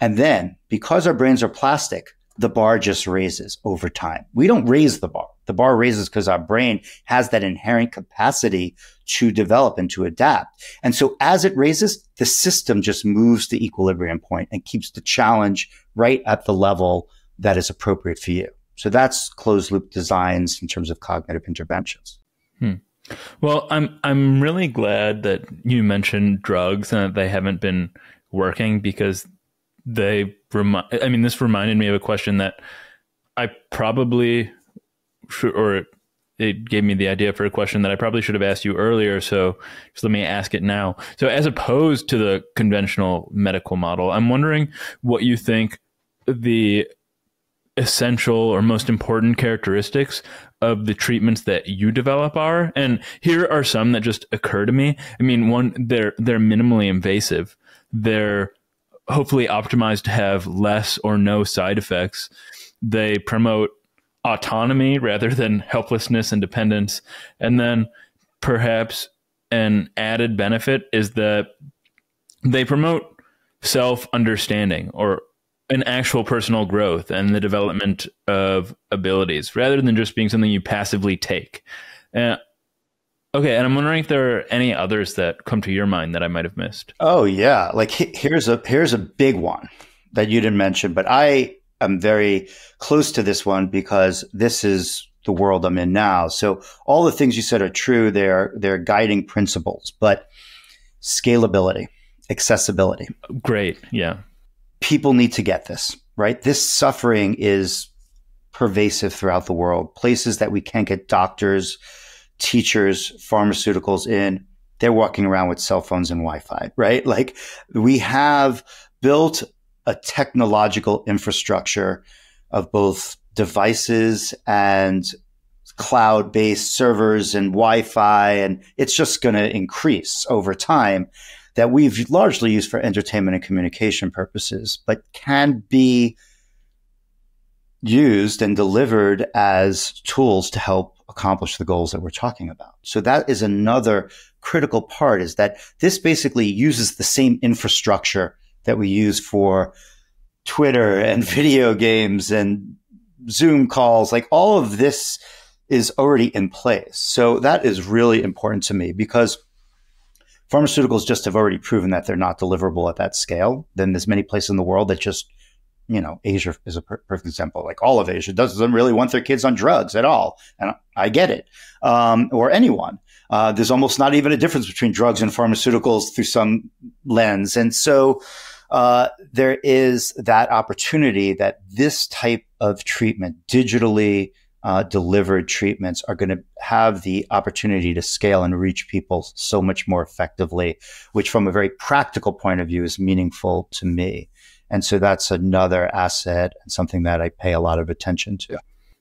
And then because our brains are plastic, the bar just raises over time. We don't raise the bar. The bar raises because our brain has that inherent capacity to develop and to adapt. And so as it raises, the system just moves the equilibrium point and keeps the challenge right at the level that is appropriate for you. So that's closed loop designs in terms of cognitive interventions. Hmm. Well, I'm I'm really glad that you mentioned drugs and that they haven't been working, because they remind, I mean, this reminded me of a question that I probably should, or it gave me the idea for a question that I probably should have asked you earlier. So just let me ask it now. So as opposed to the conventional medical model, I'm wondering what you think the essential or most important characteristics of the treatments that you develop are. And here are some that just occur to me. I mean, one, they're, they're minimally invasive. They're hopefully optimized to have less or no side effects. They promote autonomy rather than helplessness and dependence. And then perhaps an added benefit is that they promote self-understanding or an actual personal growth and the development of abilities rather than just being something you passively take. Uh, Okay. And I'm wondering if there are any others that come to your mind that I might have missed. Oh, yeah. Like here's a here's a big one that you didn't mention, but I am very close to this one because this is the world I'm in now. So all the things you said are true. They're, they're guiding principles, but scalability, accessibility. Great. Yeah. People need to get this, right? This suffering is pervasive throughout the world. Places that we can't get doctors, teachers, pharmaceuticals in, they're walking around with cell phones and Wi-Fi, right? Like we have built a technological infrastructure of both devices and cloud-based servers and Wi-Fi, and it's just going to increase over time, that we've largely used for entertainment and communication purposes, but can be used and delivered as tools to help accomplish the goals that we're talking about. So that is another critical part, is that this basically uses the same infrastructure that we use for Twitter and video games and Zoom calls. Like all of this is already in place. So that is really important to me, because pharmaceuticals just have already proven that they're not deliverable at that scale. Then there's many places in the world that just, you know, Asia is a perfect example. Like all of Asia doesn't really want their kids on drugs at all. And I get it. Um, or anyone. Uh, there's almost not even a difference between drugs and pharmaceuticals through some lens. And so uh, there is that opportunity that this type of treatment, digitally uh, delivered treatments, are going to have the opportunity to scale and reach people so much more effectively, which from a very practical point of view is meaningful to me. And so that's another asset and something that I pay a lot of attention to.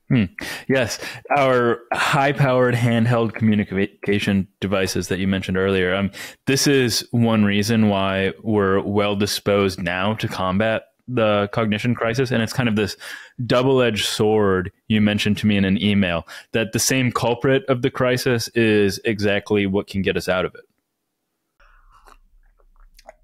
Hmm. Yes. Our high-powered handheld communication devices that you mentioned earlier. Um, this is one reason why we're well-disposed now to combat the cognition crisis. And it's kind of this double-edged sword you mentioned to me in an email, that the same culprit of the crisis is exactly what can get us out of it.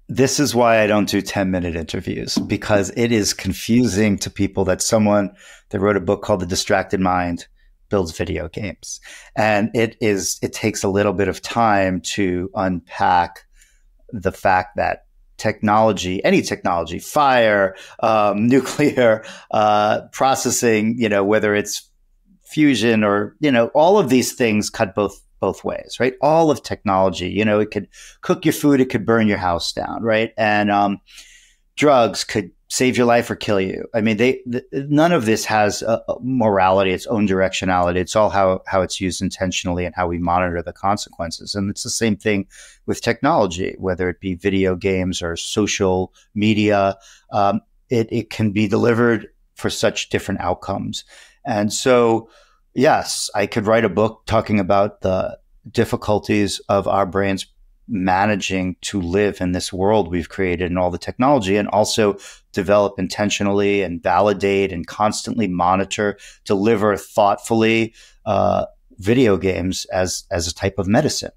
This is why I don't do ten minute interviews, because it is confusing to people that someone that wrote a book called The Distracted Mind builds video games. And it is, it takes a little bit of time to unpack the fact that technology, any technology, fire, um, nuclear, uh, processing, you know, whether it's fusion or, you know, all of these things cut both both ways, right? All of technology, you know, it could cook your food, it could burn your house down, right? And um, drugs could save your life or kill you. I mean, they th none of this has a, a morality, its own directionality. It's all how how it's used intentionally and how we monitor the consequences. And it's the same thing with technology, whether it be video games or social media. Um, it it can be delivered for such different outcomes, and so. Yes, I could write a book talking about the difficulties of our brains managing to live in this world we've created and all the technology, and also develop intentionally and validate and constantly monitor, deliver thoughtfully, uh, video games as, as a type of medicine.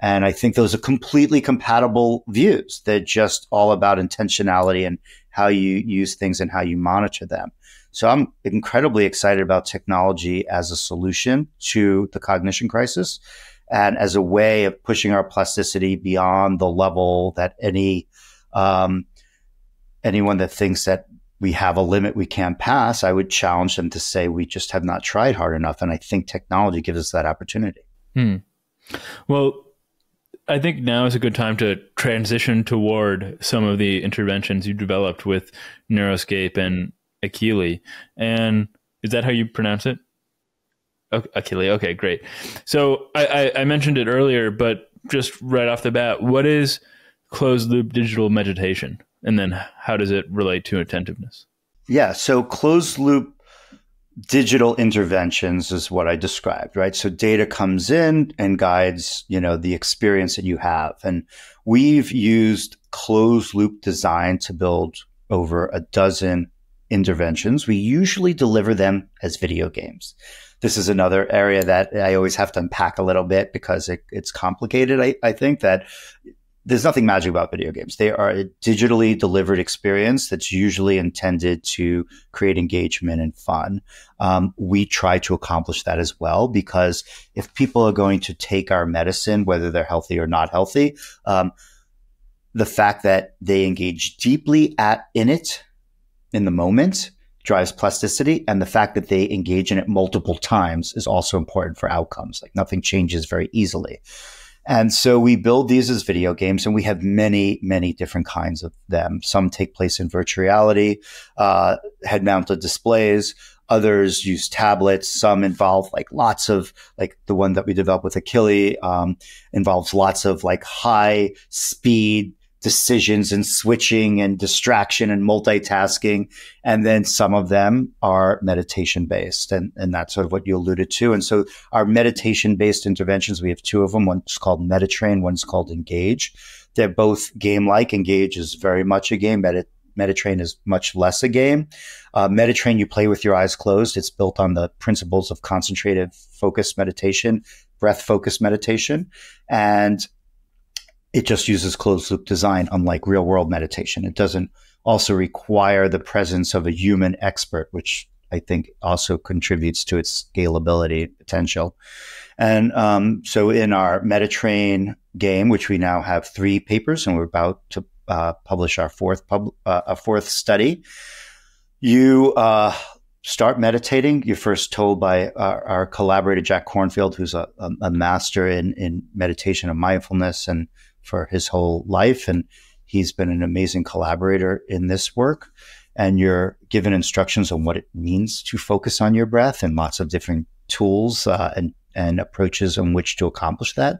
And I think those are completely compatible views. They're just all about intentionality and how you use things and how you monitor them. So I'm incredibly excited about technology as a solution to the cognition crisis and as a way of pushing our plasticity beyond the level that any um, anyone that thinks that we have a limit we can't pass, I would challenge them to say we just have not tried hard enough. And I think technology gives us that opportunity. Hmm. Well, I think now is a good time to transition toward some of the interventions you developed with Neuroscape and Akili. And is that how you pronounce it? Akili. Okay, great. So I, I, I mentioned it earlier, but just right off the bat, what is closed loop digital meditation? And then how does it relate to attentiveness? Yeah. So closed loop digital interventions is what I described, right? So data comes in and guides, you know, the experience that you have. And we've used closed loop design to build over a dozen interventions. We usually deliver them as video games. This is another area that I always have to unpack a little bit because it, it's complicated. I, I think that there's nothing magic about video games. They are a digitally delivered experience that's usually intended to create engagement and fun. Um, we try to accomplish that as well, because if people are going to take our medicine, whether they're healthy or not healthy, um, the fact that they engage deeply at in it in the moment drives plasticity, and the fact that they engage in it multiple times is also important for outcomes. Like nothing changes very easily. And so we build these as video games, and we have many, many different kinds of them. Some take place in virtual reality, uh, head-mounted displays. Others use tablets. Some involve like lots of, like the one that we developed with Akili um, involves lots of like high-speed decisions and switching and distraction and multitasking. And then some of them are meditation based. And, and that's sort of what you alluded to. And so our meditation based interventions, we have two of them. One's called MetaTrain. One's called Engage. They're both game like. Engage is very much a game. Meta, MetaTrain is much less a game. Uh, MetaTrain, you play with your eyes closed. It's built on the principles of concentrated focused meditation, breath focused meditation. And it just uses closed loop design, unlike real world meditation. It doesn't also require the presence of a human expert, which I think also contributes to its scalability potential. And um, so in our MetaTrain game, which we now have three papers, and we're about to uh, publish our fourth pub uh, a fourth study, you uh, start meditating. You're first told by our, our collaborator, Jack Kornfield, who's a, a, a master in, in meditation and mindfulness, and for his whole life. And he's been an amazing collaborator in this work. And you're given instructions on what it means to focus on your breath and lots of different tools uh, and, and approaches on which to accomplish that.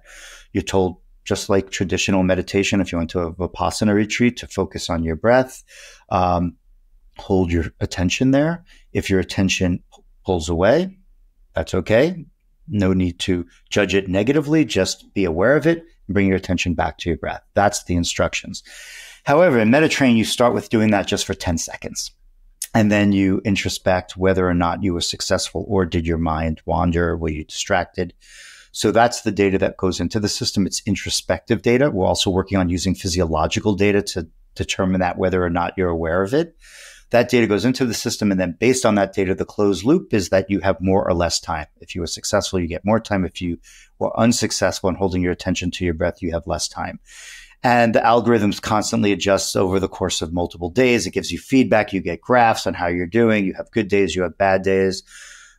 You're told, just like traditional meditation, if you went to a Vipassana retreat, to focus on your breath, um, hold your attention there. If your attention pulls away, that's okay. No need to judge it negatively. Just be aware of it. Bring your attention back to your breath. That's the instructions. However, in MetaTrain, you start with doing that just for ten seconds. And then you introspect whether or not you were successful, or did your mind wander? Were you distracted? So that's the data that goes into the system. It's introspective data. We're also working on using physiological data to determine that whether or not you're aware of it. That data goes into the system, and then based on that data, the closed loop is that you have more or less time. If you were successful, you get more time. If you were unsuccessful in holding your attention to your breath, you have less time. And the algorithms constantly adjusts over the course of multiple days. It gives you feedback. You get graphs on how you're doing. You have good days. You have bad days.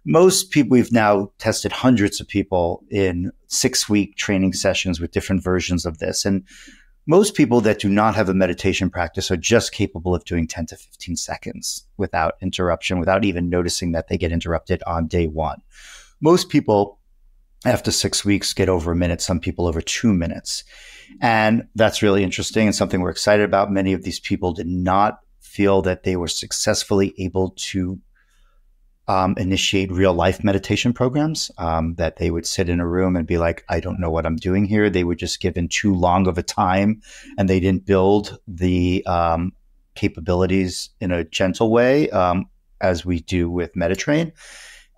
Most people, we've now tested hundreds of people in six-week training sessions with different versions of this. And most people that do not have a meditation practice are just capable of doing ten to fifteen seconds without interruption, without even noticing that they get interrupted on day one. Most people, after six weeks, get over a minute, some people over two minutes. And that's really interesting and something we're excited about. Many of these people did not feel that they were successfully able to Um, initiate real life meditation programs, um, that they would sit in a room and be like, I don't know what I'm doing here. They were just given too long of a time, and they didn't build the um, capabilities in a gentle way um, as we do with MetaTrain.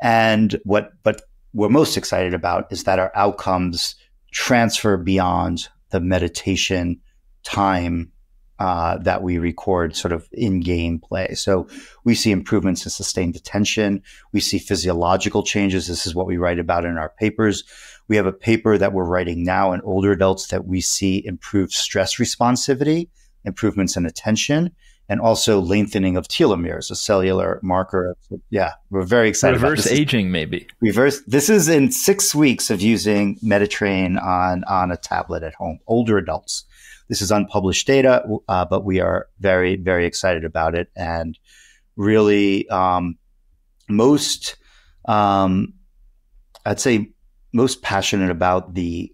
And what, but we're most excited about is that our outcomes transfer beyond the meditation time uh, that we record sort of in gameplay. So we see improvements in sustained attention. We see physiological changes. This is what we write about in our papers. We have a paper that we're writing now in older adults that we see improved stress responsivity, improvements in attention, and also lengthening of telomeres, a cellular marker. Yeah, we're very excited about this. Reverse aging, maybe. Reverse. This is in six weeks of using MetaTrain on, on a tablet at home, older adults. This is unpublished data, uh, but we are very, very excited about it. And really, um, most, um, I'd say most passionate about the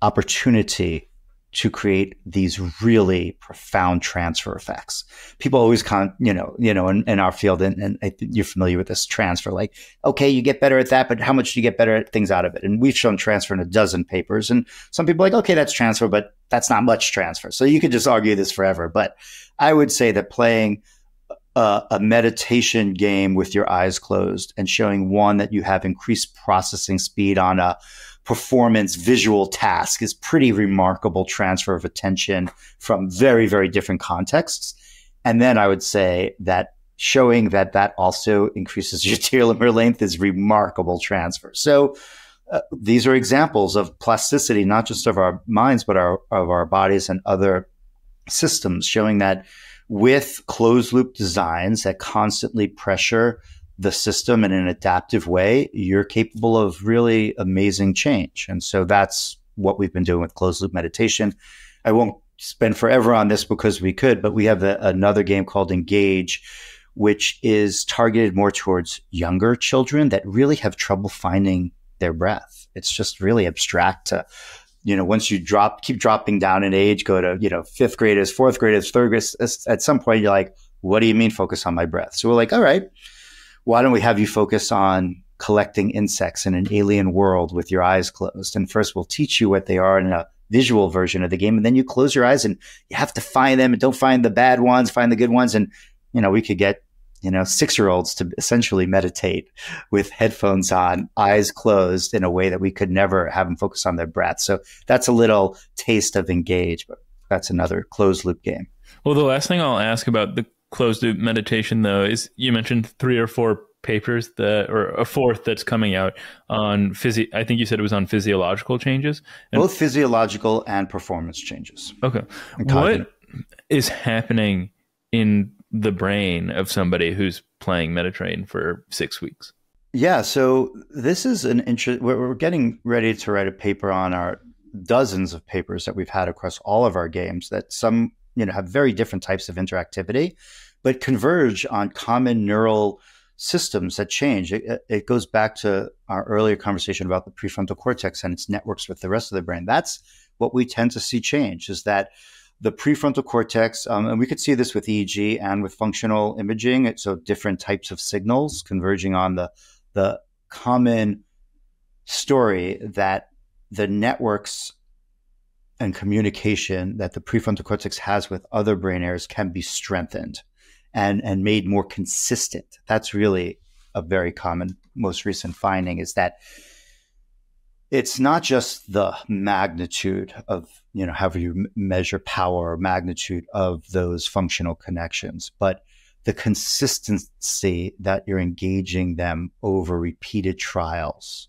opportunity to create these really profound transfer effects. People always con, you know, you know, in, in our field, and, and I think you're familiar with this transfer, like, okay, you get better at that, but how much do you get better at things out of it? And we've shown transfer in a dozen papers, and some people are like, okay, that's transfer, but that's not much transfer. So you could just argue this forever. But I would say that playing a, a meditation game with your eyes closed and showing one that you have increased processing speed on a performance visual task is pretty remarkable transfer of attention from very, very different contexts. And then I would say that showing that that also increases your telomere length is remarkable transfer. So uh, these are examples of plasticity, not just of our minds, but our, of our bodies and other systems, showing that with closed loop designs that constantly pressure the system in an adaptive way, you're capable of really amazing change. And so that's what we've been doing with closed loop meditation. I won't spend forever on this because we could, but we have a, another game called Engage, which is targeted more towards younger children that really have trouble finding their breath. It's just really abstract to, you know, once you drop, keep dropping down in age, go to, you know, fifth graders, fourth graders, third graders, at some point you're like, what do you mean focus on my breath? So we're like, all right, why don't we have you focus on collecting insects in an alien world with your eyes closed? And first we'll teach you what they are in a visual version of the game. And then you close your eyes and you have to find them, and don't find the bad ones, find the good ones. And, you know, we could get, you know, six-year-olds to essentially meditate with headphones on, eyes closed, in a way that we could never have them focus on their breath. So that's a little taste of Engage, but that's another closed loop game. Well, the last thing I'll ask about the closed loop meditation, though, is you mentioned three or four papers that, or a fourth that's coming out on physio. I think you said it was on physiological changes, and both physiological and performance changes. Okay, what is happening in the brain of somebody who's playing MetaTrain for six weeks? Yeah, so this is an interest. We're, we're getting ready to write a paper on our dozens of papers that we've had across all of our games that some, you know, have very different types of interactivity, but converge on common neural systems that change. It, it goes back to our earlier conversation about the prefrontal cortex and its networks with the rest of the brain. That's what we tend to see change, is that the prefrontal cortex, um, and we could see this with E E G and with functional imaging, so different types of signals converging on the, the common story that the networks and communication that the prefrontal cortex has with other brain areas can be strengthened and, and made more consistent. That's really a very common, most recent finding, is that it's not just the magnitude of, you know, however you measure power or magnitude of those functional connections, but the consistency that you're engaging them over repeated trials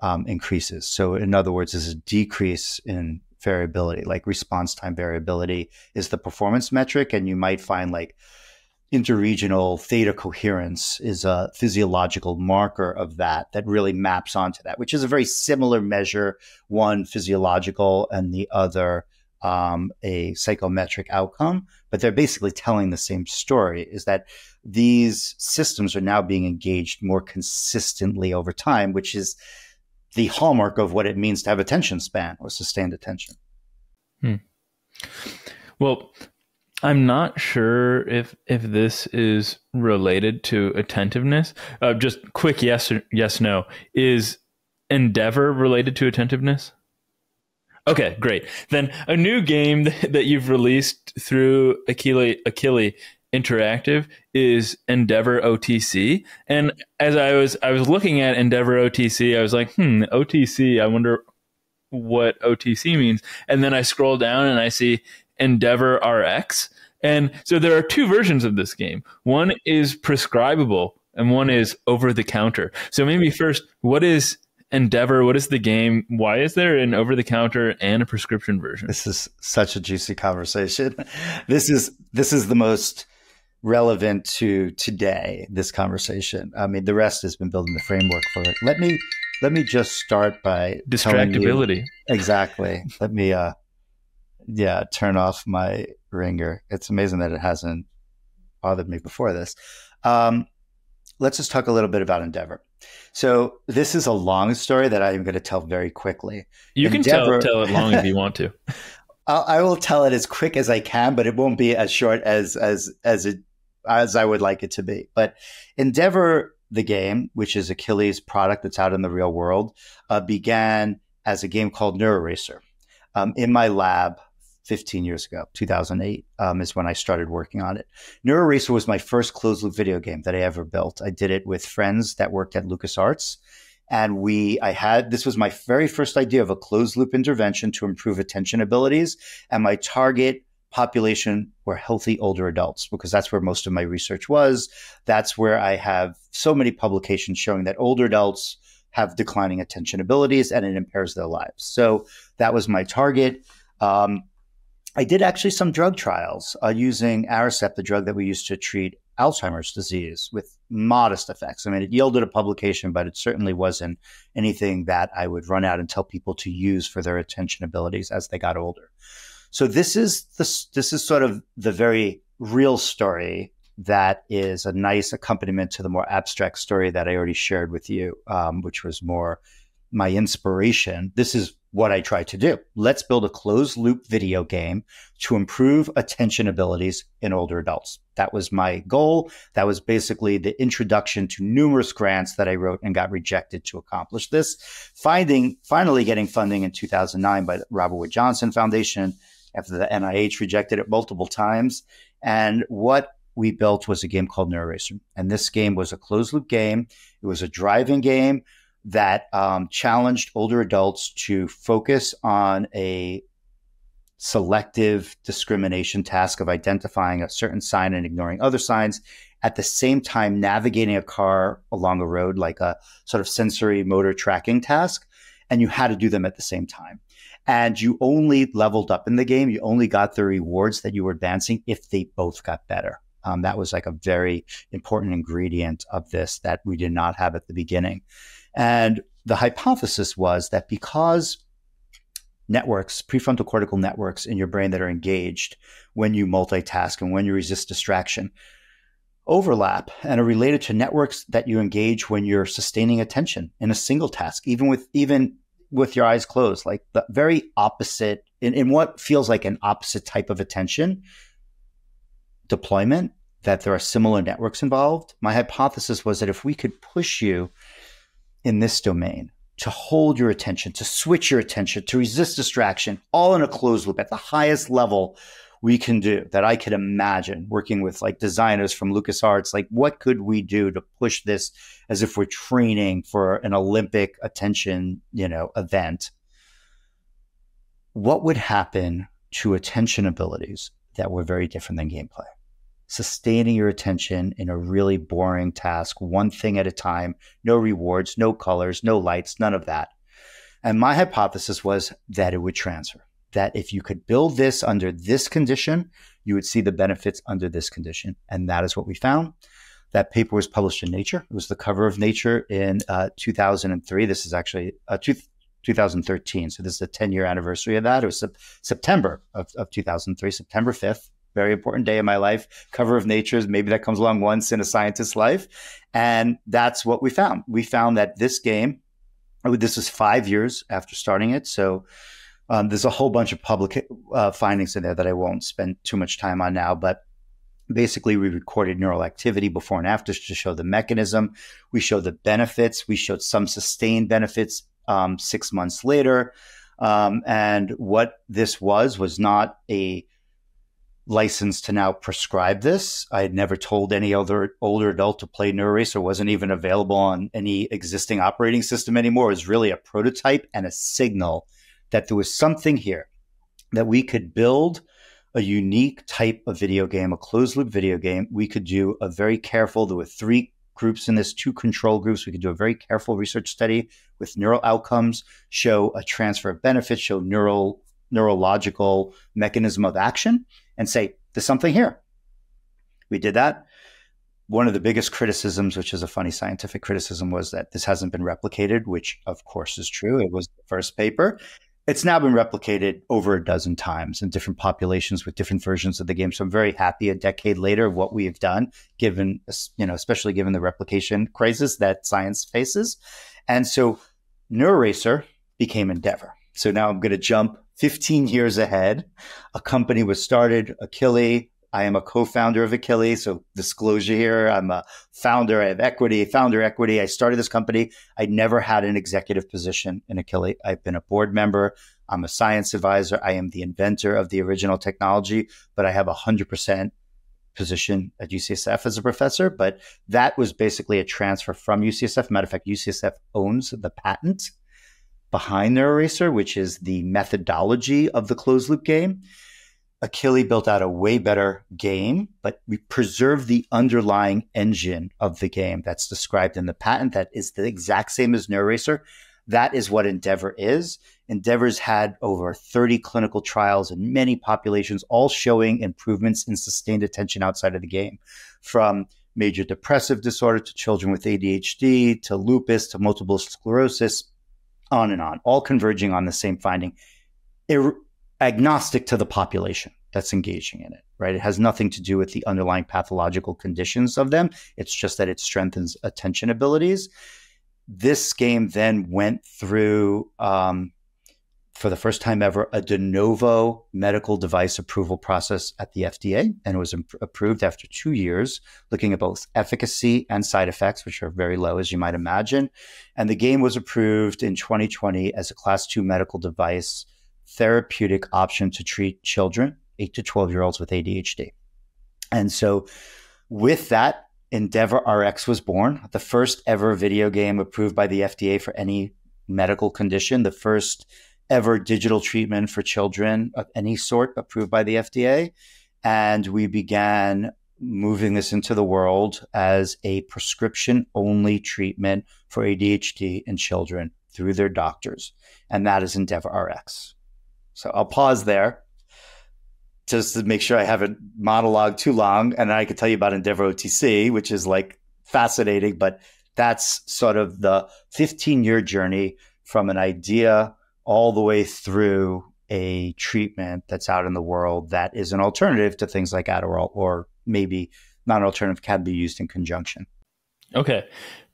um, increases. So in other words, there's a decrease in variability, like response time variability is the performance metric. And you might find like interregional theta coherence is a physiological marker of that, that really maps onto that, which is a very similar measure, one physiological and the other um, a psychometric outcome. But they're basically telling the same story, is that these systems are now being engaged more consistently over time, which is the hallmark of what it means to have attention span or sustained attention. Hmm. Well, I'm not sure if if this is related to attentiveness. Uh, just quick yes or yes, no. Is Endeavor related to attentiveness? Okay, great. Then a new game that you've released through Akili, Akili interactive is Endeavor O T C. And as I was, I was looking at Endeavor O T C, I was like, hmm, O T C, I wonder what O T C means. And then I scroll down and I see Endeavor R X. And so there are two versions of this game. One is prescribable and one is over the counter. So maybe first, what is Endeavor? What is the game? Why is there an over the counter and a prescription version? This is such a juicy conversation. This is, this is the most relevant to today, this conversation. I mean, the rest has been building the framework for it. Let me, let me just start by distractibility. You, exactly. Let me, uh, yeah, turn off my ringer. It's amazing that it hasn't bothered me before this. Um, let's just talk a little bit about Endeavor. So this is a long story that I am going to tell very quickly. You Endeavor, can tell, tell it long if you want to. I'll, I will tell it as quick as I can, but it won't be as short as as as it as I would like it to be. But Endeavor, the game, which is Akili's product that's out in the real world, uh, began as a game called NeuroRacer um, in my lab fifteen years ago, two thousand eight um, is when I started working on it. NeuroRacer was my first closed-loop video game that I ever built. I did it with friends that worked at LucasArts. And we, I had, this was my very first idea of a closed-loop intervention to improve attention abilities. And my target population were healthy older adults, because that's where most of my research was. That's where I have so many publications showing that older adults have declining attention abilities and it impairs their lives. So that was my target. Um, I did actually some drug trials uh, using Aricept, the drug that we used to treat Alzheimer's disease, with modest effects. I mean, it yielded a publication, but it certainly wasn't anything that I would run out and tell people to use for their attention abilities as they got older. So this is the, this is sort of the very real story that is a nice accompaniment to the more abstract story that I already shared with you, um, which was more my inspiration. This is what I try to do. Let's build a closed loop video game to improve attention abilities in older adults. That was my goal. That was basically the introduction to numerous grants that I wrote and got rejected to accomplish this. Finding, finally getting funding in two thousand nine by the Robert Wood Johnson Foundation after the N I H rejected it multiple times. And what we built was a game called NeuroRacer. And this game was a closed loop game. It was a driving game that um, challenged older adults to focus on a selective discrimination task of identifying a certain sign and ignoring other signs, at the same time navigating a car along a road, like a sort of sensory motor tracking task, and you had to do them at the same time. And you only leveled up in the game, you only got the rewards that you were advancing if they both got better. Um, that was like a very important ingredient of this that we did not have at the beginning. And the hypothesis was that because networks, prefrontal cortical networks in your brain that are engaged when you multitask and when you resist distraction, overlap and are related to networks that you engage when you're sustaining attention in a single task, even with, even with your eyes closed, like the very opposite, in, in what feels like an opposite type of attention deployment, that there are similar networks involved. My hypothesis was that if we could push you in this domain, to hold your attention, to switch your attention, to resist distraction, all in a closed loop at the highest level we can do, that I could imagine working with like designers from LucasArts, like what could we do to push this as if we're training for an Olympic attention, you know, event? What would happen to attention abilities that were very different than gameplay? Sustaining your attention in a really boring task, one thing at a time, no rewards, no colors, no lights, none of that. And my hypothesis was that it would transfer, that if you could build this under this condition, you would see the benefits under this condition. And that is what we found. That paper was published in Nature. It was the cover of Nature in uh, two thousand three. This is actually uh, two thousand thirteen. So this is the ten year anniversary of that. It was se September of, of two thousand three, September fifth. Very important day in my life, cover of Nature's, maybe that comes along once in a scientist's life. And that's what we found. We found that this game, this was five years after starting it. So um, there's a whole bunch of public uh, findings in there that I won't spend too much time on now, but basically we recorded neural activity before and after to show the mechanism. We showed the benefits. We showed some sustained benefits um, six months later. Um, and what this was, was not a licensed to now prescribe this. I had never told any other older adult to play NeuroRacer. It wasn't even available on any existing operating system anymore. It was really a prototype and a signal that there was something here, that we could build a unique type of video game, a closed loop video game. We could do a very careful, there were three groups in this, two control groups. We could do a very careful research study with neural outcomes, show a transfer of benefits, show neural neurological mechanism of action, and say, there's something here. We did that. One of the biggest criticisms, which is a funny scientific criticism, was that this hasn't been replicated, which of course is true. It was the first paper. It's now been replicated over a dozen times in different populations with different versions of the game. So I'm very happy a decade later of what we've done, given, you know, especially given the replication crisis that science faces. And so NeuroRacer became Endeavor. So now I'm going to jump fifteen years ahead. A company was started, Akili. I am a co-founder of Akili. So disclosure here, I'm a founder. I have equity, founder equity. I started this company. I never had an executive position in Akili. I've been a board member. I'm a science advisor. I am the inventor of the original technology, but I have a one hundred percent position at U C S F as a professor. But that was basically a transfer from U C S F. Matter of fact, U C S F owns the patent behind NeuroRacer, which is the methodology of the closed loop game. Akili built out a way better game, but we preserved the underlying engine of the game that's described in the patent. That is the exact same as NeuroRacer. That is what Endeavor is. Endeavor's had over thirty clinical trials in many populations, all showing improvements in sustained attention outside of the game, from major depressive disorder to children with A D H D, to lupus, to multiple sclerosis, on and on, all converging on the same finding, Ir- agnostic to the population that's engaging in it, right? It has nothing to do with the underlying pathological conditions of them. It's just that it strengthens attention abilities. This game then went through, um, for the first time ever, a de novo medical device approval process at the F D A, and it was imp- approved after two years, looking at both efficacy and side effects, which are very low, as you might imagine. And the game was approved in twenty twenty as a class two medical device therapeutic option to treat children, eight to twelve-year-olds with A D H D. And so with that, Endeavor R X was born, the first ever video game approved by the F D A for any medical condition, the first ever digital treatment for children of any sort approved by the F D A. And we began moving this into the world as a prescription-only treatment for A D H D in children through their doctors. And that is Endeavor R X. So I'll pause there just to make sure I haven't monologued too long. And I could tell you about Endeavor O T C, which is like fascinating, but that's sort of the fifteen-year journey from an idea all the way through a treatment that's out in the world that is an alternative to things like Adderall, or maybe not an alternative, can be used in conjunction. Okay.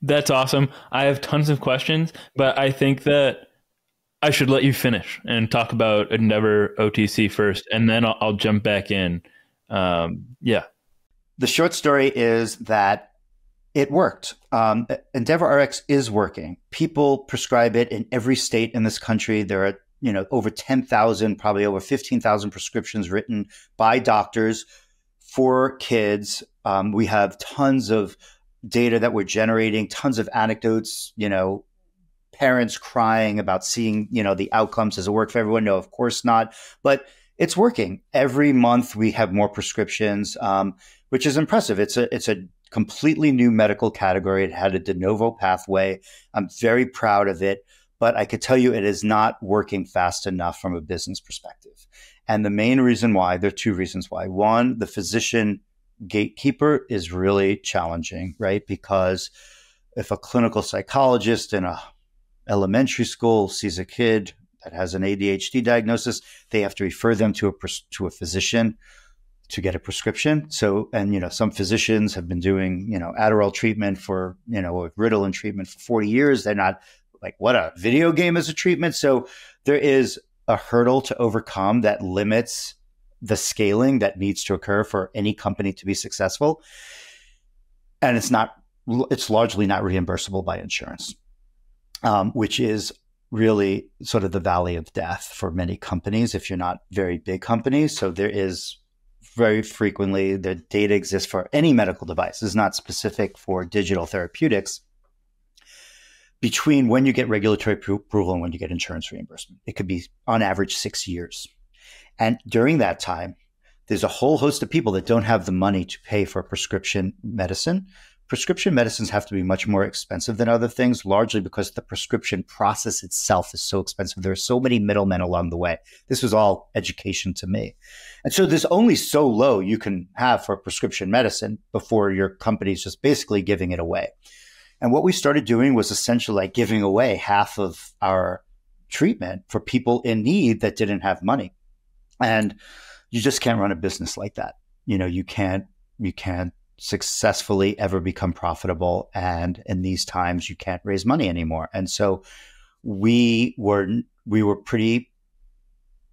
That's awesome. I have tons of questions, but I think that I should let you finish and talk about Endeavor O T C first, and then I'll, I'll jump back in. Um, yeah. The short story is that it worked. Um, Endeavor R X is working. People prescribe it in every state in this country. There are, you know, over ten thousand, probably over fifteen thousand prescriptions written by doctors for kids. Um, we have tons of data that we're generating, tons of anecdotes, you know, parents crying about seeing, you know, the outcomes. Does it work for everyone? No, of course not. But it's working. Every month we have more prescriptions, um, which is impressive. It's a, it's a completely new medical category. It had a de novo pathway. I'm very proud of it, but I could tell you it is not working fast enough from a business perspective. And the main reason why, there are two reasons why. One, the physician gatekeeper is really challenging, right? Because if a clinical psychologist in a elementary school sees a kid that has an A D H D diagnosis, they have to refer them to a to a physician to get a prescription. So, and, you know, some physicians have been doing, you know, Adderall treatment for, you know, Ritalin treatment for forty years. They're not like, what, a video game as a treatment? So there is a hurdle to overcome that limits the scaling that needs to occur for any company to be successful. And it's not, it's largely not reimbursable by insurance, um, which is really sort of the valley of death for many companies if you're not very big companies. So there is very frequently the data exists for any medical device. It's not specific for digital therapeutics. Between when you get regulatory approval and when you get insurance reimbursement, it could be on average six years. And during that time, there's a whole host of people that don't have the money to pay for prescription medicine. Prescription medicines have to be much more expensive than other things, largely because the prescription process itself is so expensive. There are so many middlemen along the way. This was all education to me. And so there's only so low you can have for prescription medicine before your company's just basically giving it away. And what we started doing was essentially like giving away half of our treatment for people in need that didn't have money. And you just can't run a business like that. You know, you can't, you can't successfully ever become profitable, and in these times you can't raise money anymore. And so we were we were pretty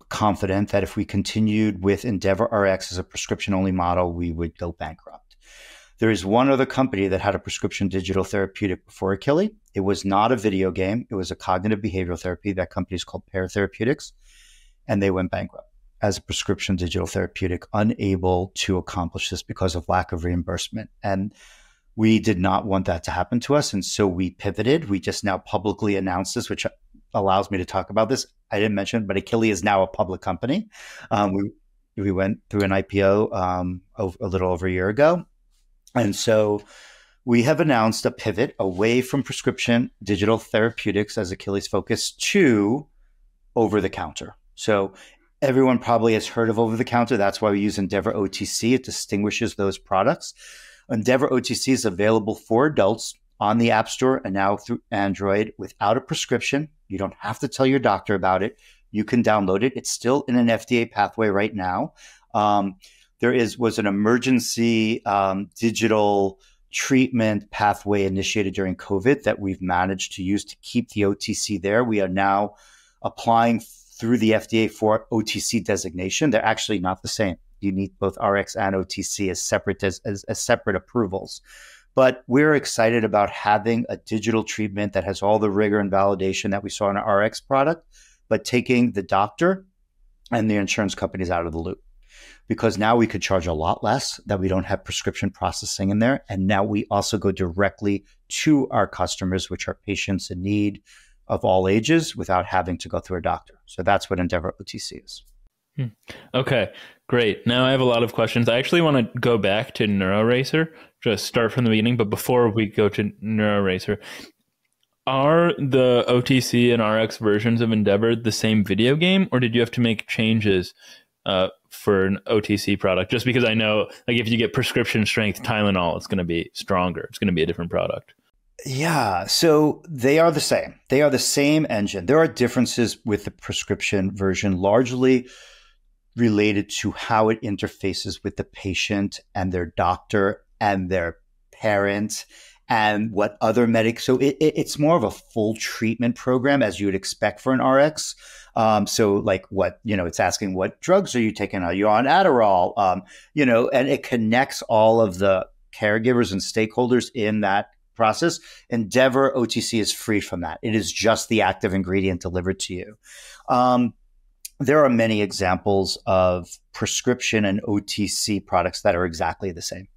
confident that if we continued with Endeavor R X as a prescription only model, we would go bankrupt. There is one other company that had a prescription digital therapeutic before Akili. It was not a video game. It was a cognitive behavioral therapy. That company is called Paratherapeutics, and they went bankrupt as a prescription digital therapeutic, unable to accomplish this because of lack of reimbursement. And we did not want that to happen to us. And so we pivoted. We just now publicly announced this, which allows me to talk about this. I didn't mention, but Akili is now a public company. Um, we, we went through an I P O um, a little over a year ago. And so we have announced a pivot away from prescription digital therapeutics as Akili's focus to over-the-counter. So everyone probably has heard of over-the-counter. That's why we use Endeavor O T C. It distinguishes those products. Endeavor O T C is available for adults on the App Store and now through Android without a prescription. You don't have to tell your doctor about it. You can download it. It's still in an F D A pathway right now. Um, there is was an emergency um, digital treatment pathway initiated during COVID that we've managed to use to keep the O T C there. We are now applying through the F D A for O T C designation. They're actually not the same. You need both R X and O T C as separate as, as, as separate approvals. But we're excited about having a digital treatment that has all the rigor and validation that we saw in our R X product, but taking the doctor and the insurance companies out of the loop. Because now we could charge a lot less, that we don't have prescription processing in there. And now we also go directly to our customers, which are patients in need of all ages, without having to go through a doctor. So that's what Endeavor O T C is. Hmm. Okay, great. Now I have a lot of questions. I actually want to go back to NeuroRacer, just start from the beginning. But before we go to NeuroRacer, are the O T C and R X versions of Endeavor the same video game, or did you have to make changes uh, for an O T C product? Just because I know, like, if you get prescription strength Tylenol, it's going to be stronger. It's going to be a different product. Yeah. So they are the same. They are the same engine. There are differences with the prescription version, largely related to how it interfaces with the patient and their doctor and their parent and what other medic. So it, it, it's more of a full treatment program as you would expect for an R X. Um, so like what, you know, it's asking what drugs are you taking? Are you on Adderall? Um, you know, and it connects all of the caregivers and stakeholders in that process. Endeavor O T C is free from that. It is just the active ingredient delivered to you. Um, there are many examples of prescription and O T C products that are exactly the same.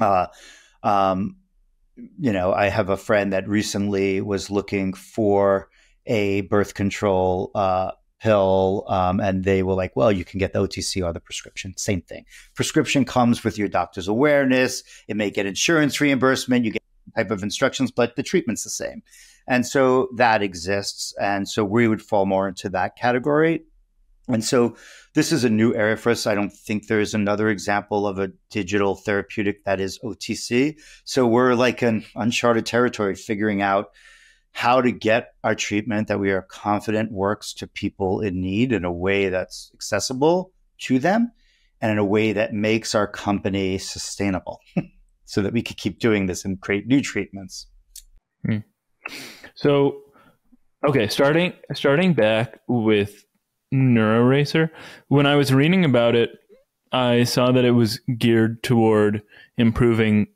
Uh, um, you know, I have a friend that recently was looking for a birth control uh, pill, um, and they were like, well, you can get the O T C or the prescription. Same thing. Prescription comes with your doctor's awareness. It may get insurance reimbursement. You get type of instructions, but the treatment's the same. And so that exists. And so we would fall more into that category. And so this is a new area for us. I don't think there's another example of a digital therapeutic that is O T C. So we're like in uncharted territory, figuring out how to get our treatment that we are confident works to people in need in a way that's accessible to them and in a way that makes our company sustainable. So that we could keep doing this and create new treatments. Hmm. So, okay, starting starting back with NeuroRacer, when I was reading about it, I saw that it was geared toward improving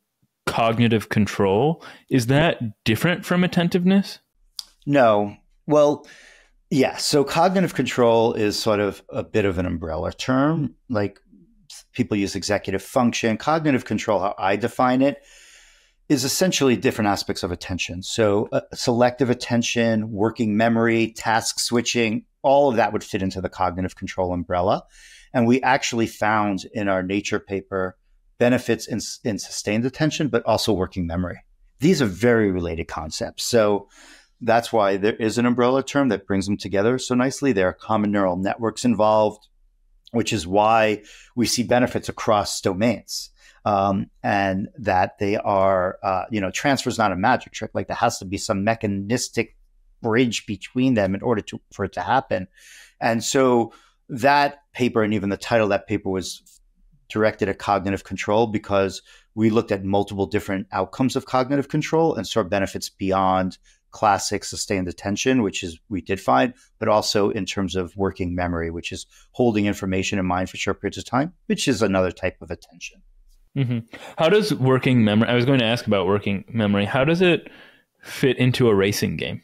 cognitive control. Is that different from attentiveness? No. Well, yeah. So cognitive control is sort of a bit of an umbrella term. Like, people use executive function. Cognitive control, how I define it, is essentially different aspects of attention. So uh, selective attention, working memory, task switching, all of that would fit into the cognitive control umbrella. And we actually found in our Nature paper benefits in, in sustained attention, but also working memory. These are very related concepts. So that's why there is an umbrella term that brings them together so nicely. There are common neural networks involved, which is why we see benefits across domains. Um, and that they are, uh, you know, transfer is not a magic trick. Like there has to be some mechanistic bridge between them in order to, for it to happen. And so that paper, and even the title of that paper, was directed at cognitive control because we looked at multiple different outcomes of cognitive control and saw benefits beyond classic sustained attention, which is we did find, but also in terms of working memory, which is holding information in mind for short periods of time, which is another type of attention. Mm-hmm. How does working memory, I was going to ask about working memory, how does it fit into a racing game?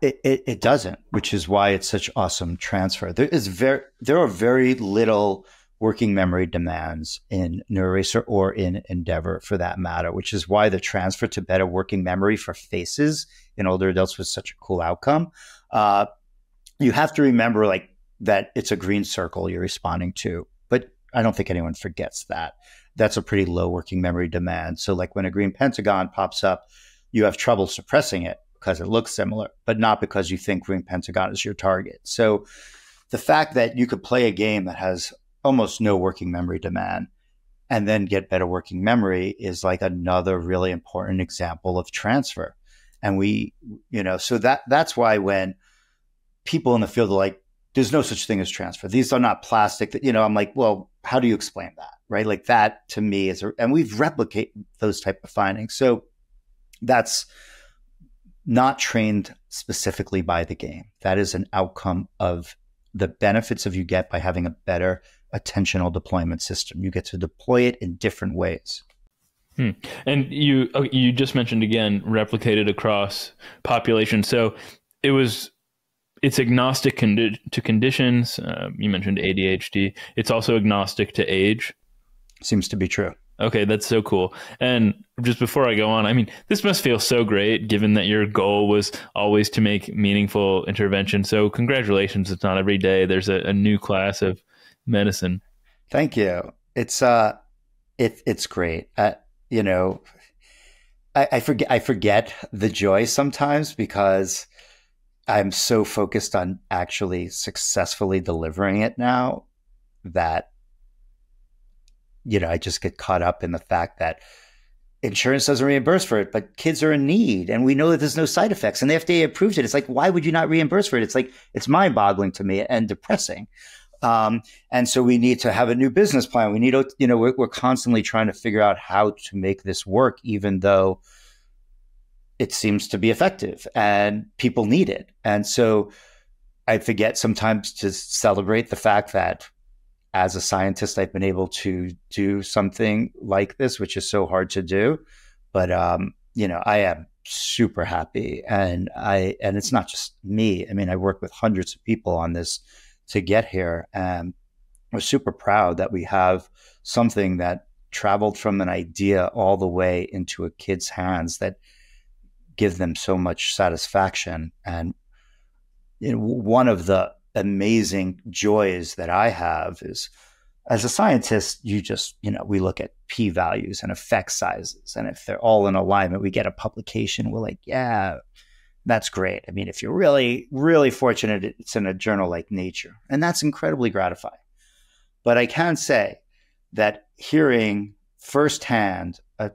It, it, it doesn't, which is why it's such awesome transfer. There is very, there are very little working memory demands in NeuroRacer or in Endeavor for that matter, which is why the transfer to better working memory for faces in older adults was such a cool outcome. Uh, you have to remember like that it's a green circle you're responding to, but I don't think anyone forgets that. That's a pretty low working memory demand. So like when a green pentagon pops up, you have trouble suppressing it because it looks similar, but not because you think green pentagon is your target. So the fact that you could play a game that has almost no working memory demand and then get better working memory is like another really important example of transfer. And we, you know, so that that's why when people in the field are like, there's no such thing as transfer, these are not plastic, you know, I'm like, well, how do you explain that? Right? Like that to me is, a, and we've replicated those type of findings. So that's not trained specifically by the game. That is an outcome of the benefits of you get by having a better attentional deployment system. You get to deploy it in different ways. Hmm. And you you just mentioned again, replicated across population. So it was, it's agnostic condi to conditions. Uh, you mentioned A D H D. It's also agnostic to age. Seems to be true. Okay, that's so cool. And just before I go on, I mean, this must feel so great given that your goal was always to make meaningful intervention. So congratulations. It's not every day there's a, a new class of medicine. Thank you. It's uh, it, it's great. Uh, you know, I, I forget I forget the joy sometimes because I'm so focused on actually successfully delivering it now that, you know, I just get caught up in the fact that insurance doesn't reimburse for it, but kids are in need. And we know that there's no side effects and the F D A approved it. It's like, why would you not reimburse for it? It's like, it's mind boggling to me and depressing. Um, and so we need to have a new business plan. We need, you know, we're, we're constantly trying to figure out how to make this work, even though it seems to be effective and people need it. And so I forget sometimes to celebrate the fact that as a scientist, I've been able to do something like this, which is so hard to do. But, um, you know, I am super happy. And I and it's not just me. I mean, I work with hundreds of people on this to get here. And we're super proud that we have something that traveled from an idea all the way into a kid's hands that gives them so much satisfaction. And you know, one of the amazing joys that I have is as a scientist, you just, you know, we look at P values and effect sizes, and if they're all in alignment, we get a publication. We're like, yeah, that's great. I mean, if you're really, really fortunate, it's in a journal like Nature, and that's incredibly gratifying. But I can say that hearing firsthand a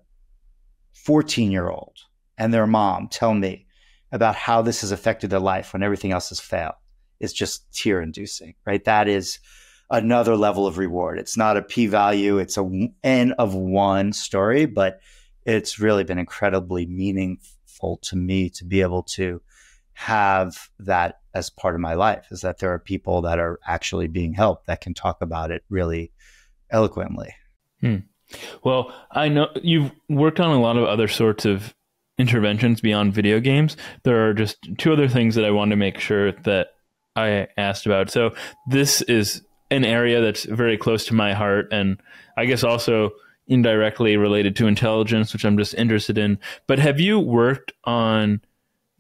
fourteen year old and their mom tell me about how this has affected their life when everything else has failed, it's just tear inducing, right? That is another level of reward. It's not a p-value, it's a N of one story, but it's really been incredibly meaningful to me to be able to have that as part of my life, is that there are people that are actually being helped that can talk about it really eloquently. Hmm. Well, I know you've worked on a lot of other sorts of interventions beyond video games. There are just two other things that I want to make sure that I asked about. So this is an area that's very close to my heart, and I guess also indirectly related to intelligence, which I'm just interested in. But have you worked on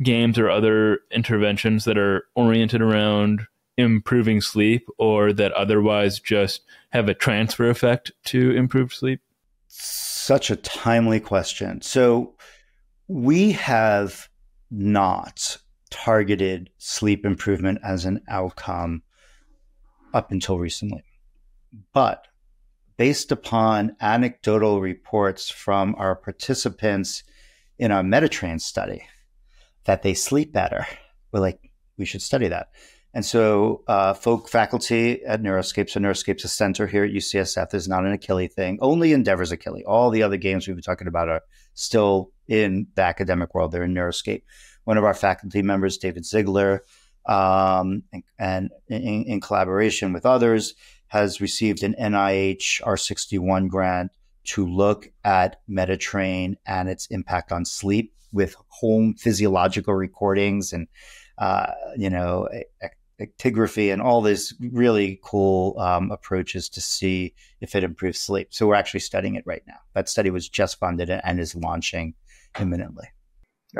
games or other interventions that are oriented around improving sleep, or that otherwise just have a transfer effect to improved sleep? Such a timely question. So we have not targeted sleep improvement as an outcome up until recently. But based upon anecdotal reports from our participants in our MetaTrain study that they sleep better, we're like, we should study that. And so uh, folk faculty at Neuroscape, so Neuroscape's a center here at U C S F. There's not an Akili thing. Only Endeavor's Akili. All the other games we've been talking about are still in the academic world. They're in Neuroscape. One of our faculty members, David Ziegler, um, and, and in, in collaboration with others, has received an N I H R sixty-one grant to look at MetaTrain and its impact on sleep with home physiological recordings and, uh, you know, actigraphy and all these really cool um, approaches to see if it improves sleep. So we're actually studying it right now. That study was just funded and is launching imminently.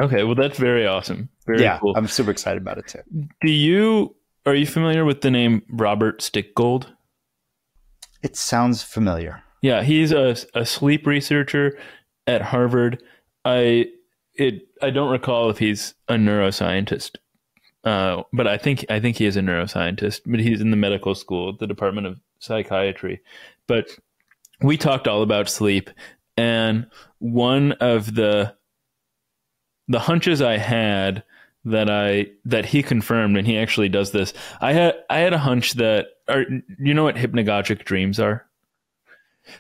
Okay. Well, that's very awesome. Very yeah, cool. I'm super excited about it too. Do you, are you familiar with the name Robert Stickgold? It sounds familiar. Yeah. He's a, a sleep researcher at Harvard. I, it, I don't recall if he's a neuroscientist. Uh, but I think I think he is a neuroscientist, but he's in the medical school, the Department of Psychiatry. But we talked all about sleep, and one of the the hunches I had that I that he confirmed, and he actually does this. I had I had a hunch that, or you know what hypnagogic dreams are?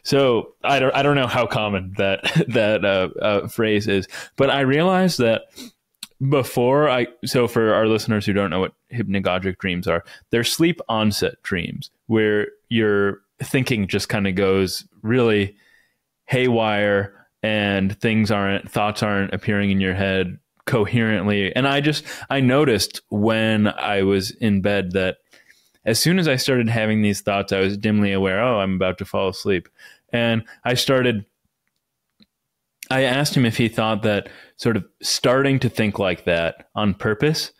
So I don't I don't know how common that that uh, uh, phrase is, but I realized that. Before I, so for our listeners who don't know what hypnagogic dreams are, they're sleep onset dreams where your thinking just kind of goes really haywire and things aren't, thoughts aren't appearing in your head coherently. And I just, I noticed when I was in bed that as soon as I started having these thoughts, I was dimly aware, oh, I'm about to fall asleep. And I started I asked him if he thought that sort of starting to think like that on purpose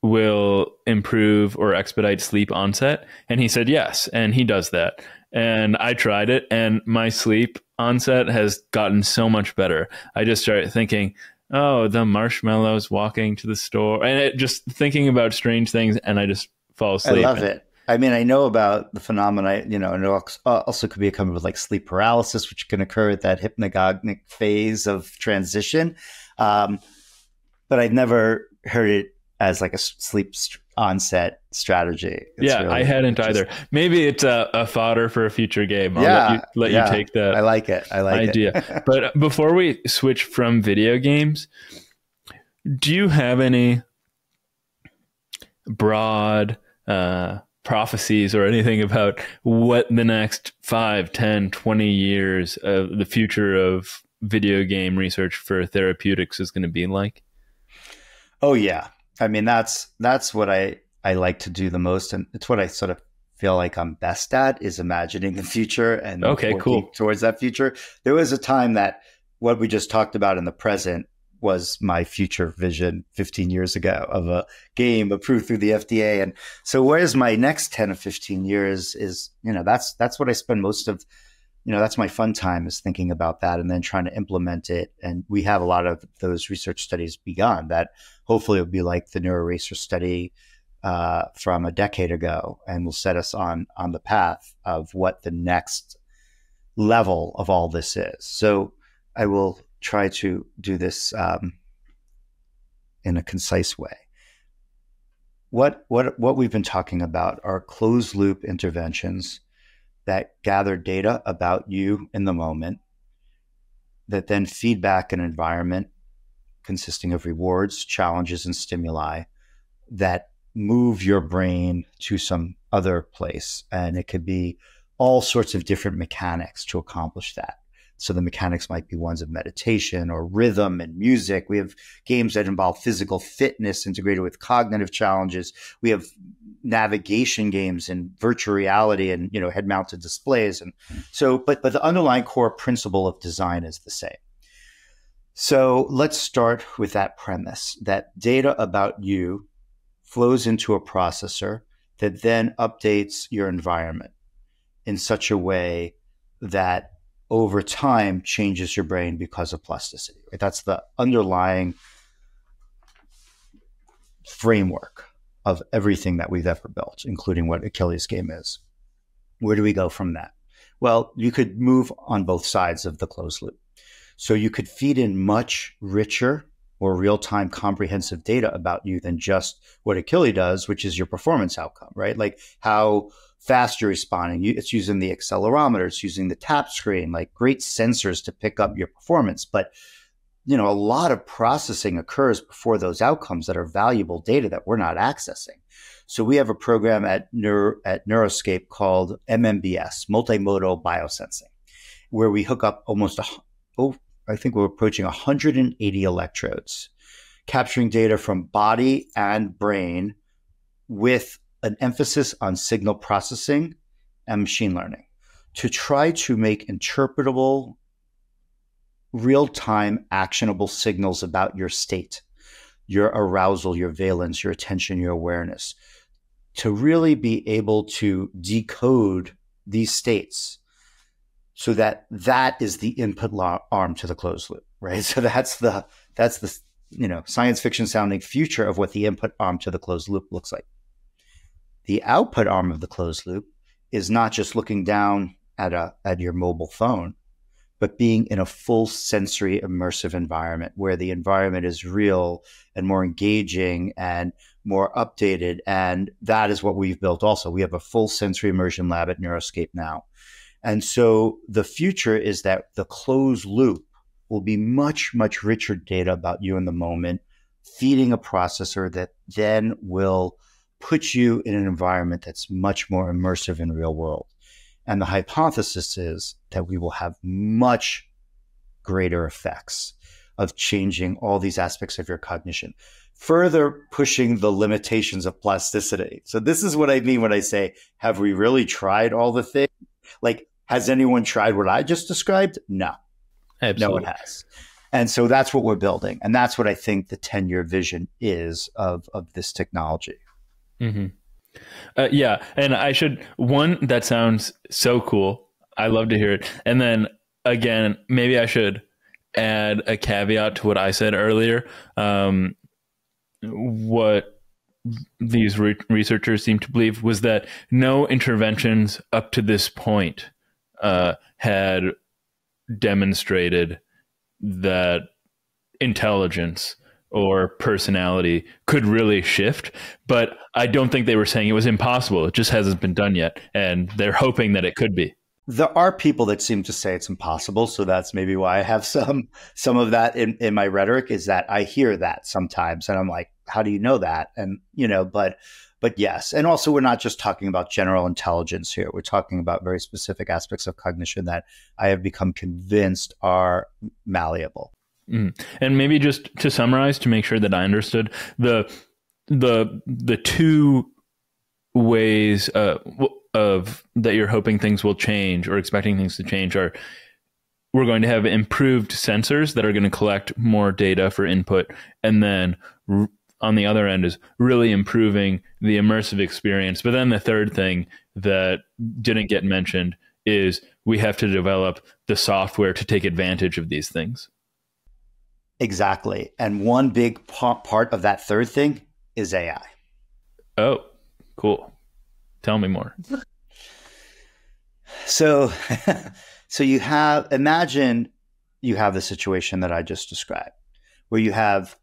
will improve or expedite sleep onset. And he said, yes. And he does that. And I tried it, and my sleep onset has gotten so much better. I just started thinking, oh, the marshmallows walking to the store, and it, just thinking about strange things. And I just fall asleep. I love it. I mean, I know about the phenomena, you know, and it also could be combined with like sleep paralysis, which can occur at that hypnagogic phase of transition. Um, but I've never heard it as like a sleep onset strategy. It's yeah, really I hadn't either. Maybe it's a, a fodder for a future game. I'll yeah, let, you, let yeah, you take that. I like it. I like idea. It. But before we switch from video games, do you have any broad uh prophecies or anything about what the next five, ten, twenty years of the future of video game research for therapeutics is going to be like? Oh yeah. I mean, that's, that's what I, I like to do the most. And it's what I sort of feel like I'm best at, is imagining the future and okay, cool. towards that future. There was a time that what we just talked about in the present was my future vision fifteen years ago of a game approved through the F D A. And so where's my next ten or fifteen years is, you know, that's, that's what I spend most of, you know, that's my fun time, is thinking about that and then trying to implement it. And we have a lot of those research studies begun that hopefully will be like the NeuroRacer study uh, from a decade ago, and will set us on, on the path of what the next level of all this is. So I will try to do this um, in a concise way. What, what, what we've been talking about are closed loop interventions that gather data about you in the moment, that then feed back an environment consisting of rewards, challenges, and stimuli that move your brain to some other place. And it could be all sorts of different mechanics to accomplish that. So the mechanics might be ones of meditation or rhythm and music. We have games that involve physical fitness integrated with cognitive challenges. We have navigation games and virtual reality and, you know, head-mounted displays. And so, but, but the underlying core principle of design is the same. So let's start with that premise, that data about you flows into a processor that then updates your environment in such a way that over time changes your brain because of plasticity. Right? That's the underlying framework of everything that we've ever built, including what Achilles' game is. Where do we go from that? Well, you could move on both sides of the closed loop. So you could feed in much richer or real-time comprehensive data about you than just what Achilles does, which is your performance outcome, right? Like how fast you're responding. It's using the accelerometer, it's using the tap screen, like great sensors to pick up your performance. But, you know, a lot of processing occurs before those outcomes that are valuable data that we're not accessing. So we have a program at, Neuro, at Neuroscape called M M B S, Multimodal Biosensing, where we hook up almost a Oh, I think we're approaching one hundred eighty electrodes, capturing data from body and brain with an emphasis on signal processing and machine learning to try to make interpretable, real-time, actionable signals about your state, your arousal, your valence, your attention, your awareness, to really be able to decode these states. So that that is the input arm to the closed loop, right? So that's the that's the you know science fiction sounding future of what the input arm to the closed loop looks like. The output arm of the closed loop is not just looking down at a at your mobile phone, but being in a full sensory immersive environment where the environment is real and more engaging and more updated. And that is what we've built also. We have a full sensory immersion lab at Neuroscape now. And so the future is that the closed loop will be much, much richer data about you in the moment, feeding a processor that then will put you in an environment that's much more immersive in real world. And the hypothesis is that we will have much greater effects of changing all these aspects of your cognition, further pushing the limitations of plasticity. So this is what I mean when I say, have we really tried all the things? Like, has anyone tried what I just described? No, Absolutely. No one has. And so that's what we're building. And that's what I think the ten-year vision is of, of this technology. Mm-hmm. Uh, yeah. And I should, one, that sounds so cool. I love to hear it. And then again, maybe I should add a caveat to what I said earlier. Um, what these re researchers seem to believe was that no interventions up to this point uh, had demonstrated that intelligence or personality could really shift, but I don't think they were saying it was impossible. It just hasn't been done yet, and they're hoping that it could be. There are people that seem to say it's impossible, so that's maybe why I have some some of that in, in my rhetoric, is that I hear that sometimes, and I'm like, how do you know that? And, you know, but, but yes. And also, we're not just talking about general intelligence here. We're talking about very specific aspects of cognition that I have become convinced are malleable. Mm. And maybe just to summarize, to make sure that I understood the, the, the two ways uh, of that you're hoping things will change or expecting things to change are, we're going to have improved sensors that are going to collect more data for input, and then on the other end is really improving the immersive experience. But then the third thing that didn't get mentioned is we have to develop the software to take advantage of these things. Exactly. And one big part of that third thing is A I. Oh, cool. Tell me more. So, so you have, imagine you have the situation that I just described, where you have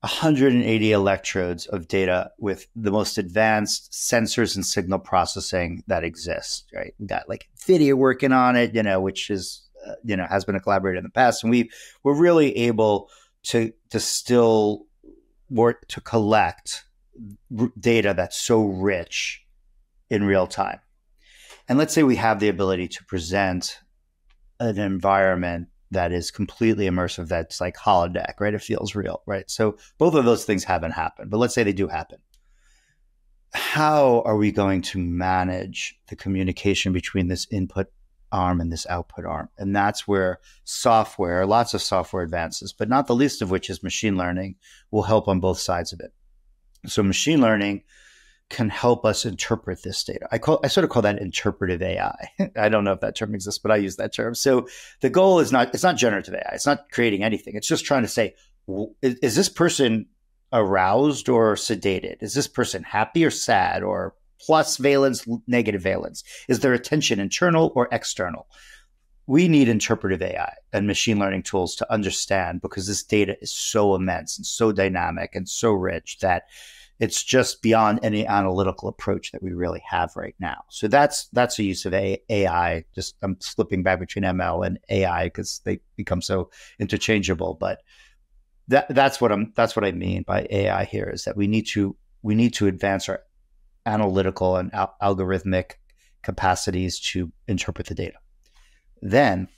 one hundred eighty electrodes of data with the most advanced sensors and signal processing that exists, right? We got like Nvidia working on it, you know, which is, uh, you know, has been a collaborator in the past. And we were really able to distill or to collect data that's so rich in real time. And let's say we have the ability to present an environment that is completely immersive, that's like holodeck, right? It feels real, right? So both of those things haven't happened, but let's say they do happen. How are we going to manage the communication between this input arm and this output arm? And that's where software, lots of software advances, but not the least of which is machine learning, will help on both sides of it. So machine learning can help us interpret this data. I call, I sort of call that interpretive A I. I don't know if that term exists, but I use that term. So the goal is not, it's not generative A I. It's not creating anything. It's just trying to say, is, is this person aroused or sedated? Is this person happy or sad, or plus valence, negative valence? Is their attention internal or external? We need interpretive A I and machine learning tools to understand, because this data is so immense and so dynamic and so rich that it's just beyond any analytical approach that we really have right now. So that's that's a use of A I. Just I'm slipping back between M L and A I because they become so interchangeable. But that that's what I'm that's what I mean by A I here, is that we need to we need to advance our analytical and al algorithmic capacities to interpret the data. Then,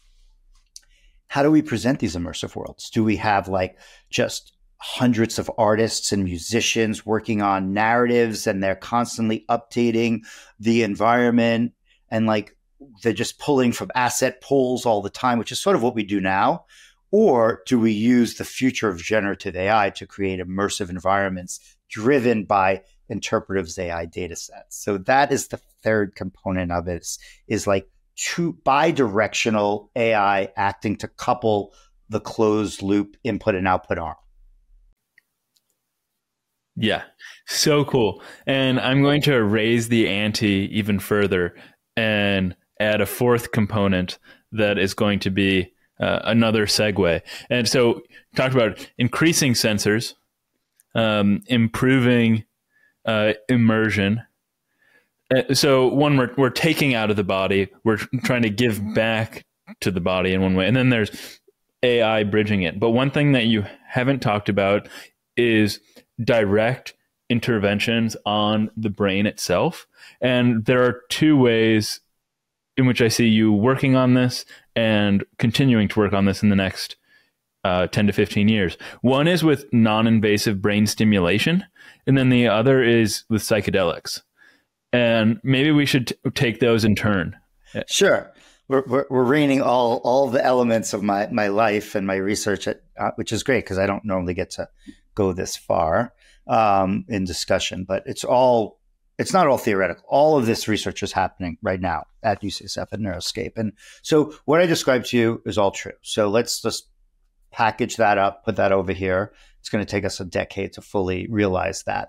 how do we present these immersive worlds? Do we have like just hundreds of artists and musicians working on narratives, and they're constantly updating the environment, and like they're just pulling from asset pools all the time, which is sort of what we do now? Or do we use the future of generative A I to create immersive environments driven by interpretive's A I data sets? So that is the third component of it, is, is like two bi-directional A I acting to couple the closed loop input and output arm. Yeah, so cool. And I'm going to raise the ante even further and add a fourth component that is going to be uh, another segue. And so talked about increasing sensors, um, improving uh, immersion. Uh, so one, we're, we're taking out of the body, we're trying to give back to the body in one way. And then there's A I bridging it. But one thing that you haven't talked about is direct interventions on the brain itself. And there are two ways in which I see you working on this and continuing to work on this in the next uh, ten to fifteen years. One is with non-invasive brain stimulation, and then the other is with psychedelics. And maybe we should t take those in turn. Sure. We're, we're, we're reining all, all the elements of my, my life and my research, at, uh, which is great because I don't normally get to go this far um, in discussion, but it's all, it's not all theoretical. All of this research is happening right now at U C S F and Neuroscape. And so what I described to you is all true. So let's just package that up, put that over here. It's going to take us a decade to fully realize that.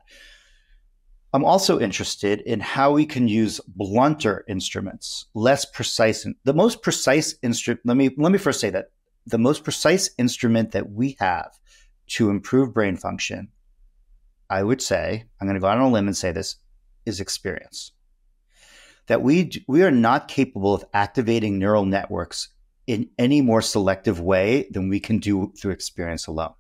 I'm also interested in how we can use blunter instruments, less precise. The most precise instrument, let me, let me first say that the most precise instrument that we have to improve brain function, I would say, I'm going to go out on a limb and say this, is experience. That we, we are not capable of activating neural networks in any more selective way than we can do through experience alone.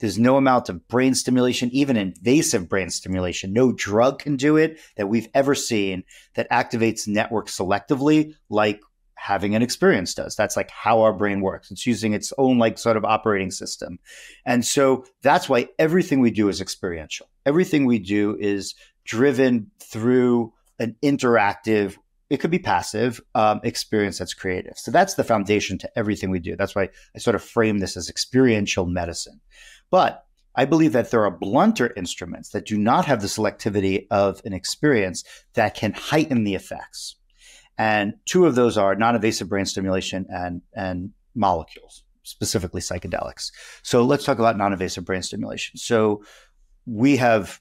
There's no amount of brain stimulation, even invasive brain stimulation, no drug can do it that we've ever seen that activates networks selectively like having an experience does. That's like how our brain works. It's using its own like sort of operating system. And so that's why everything we do is experiential. Everything we do is driven through an interactive, it could be passive, um, experience that's creative. So that's the foundation to everything we do. That's why I sort of frame this as experiential medicine. But I believe that there are blunter instruments that do not have the selectivity of an experience that can heighten the effects. And two of those are non-invasive brain stimulation and, and molecules, specifically psychedelics. So let's talk about non-invasive brain stimulation. So we have,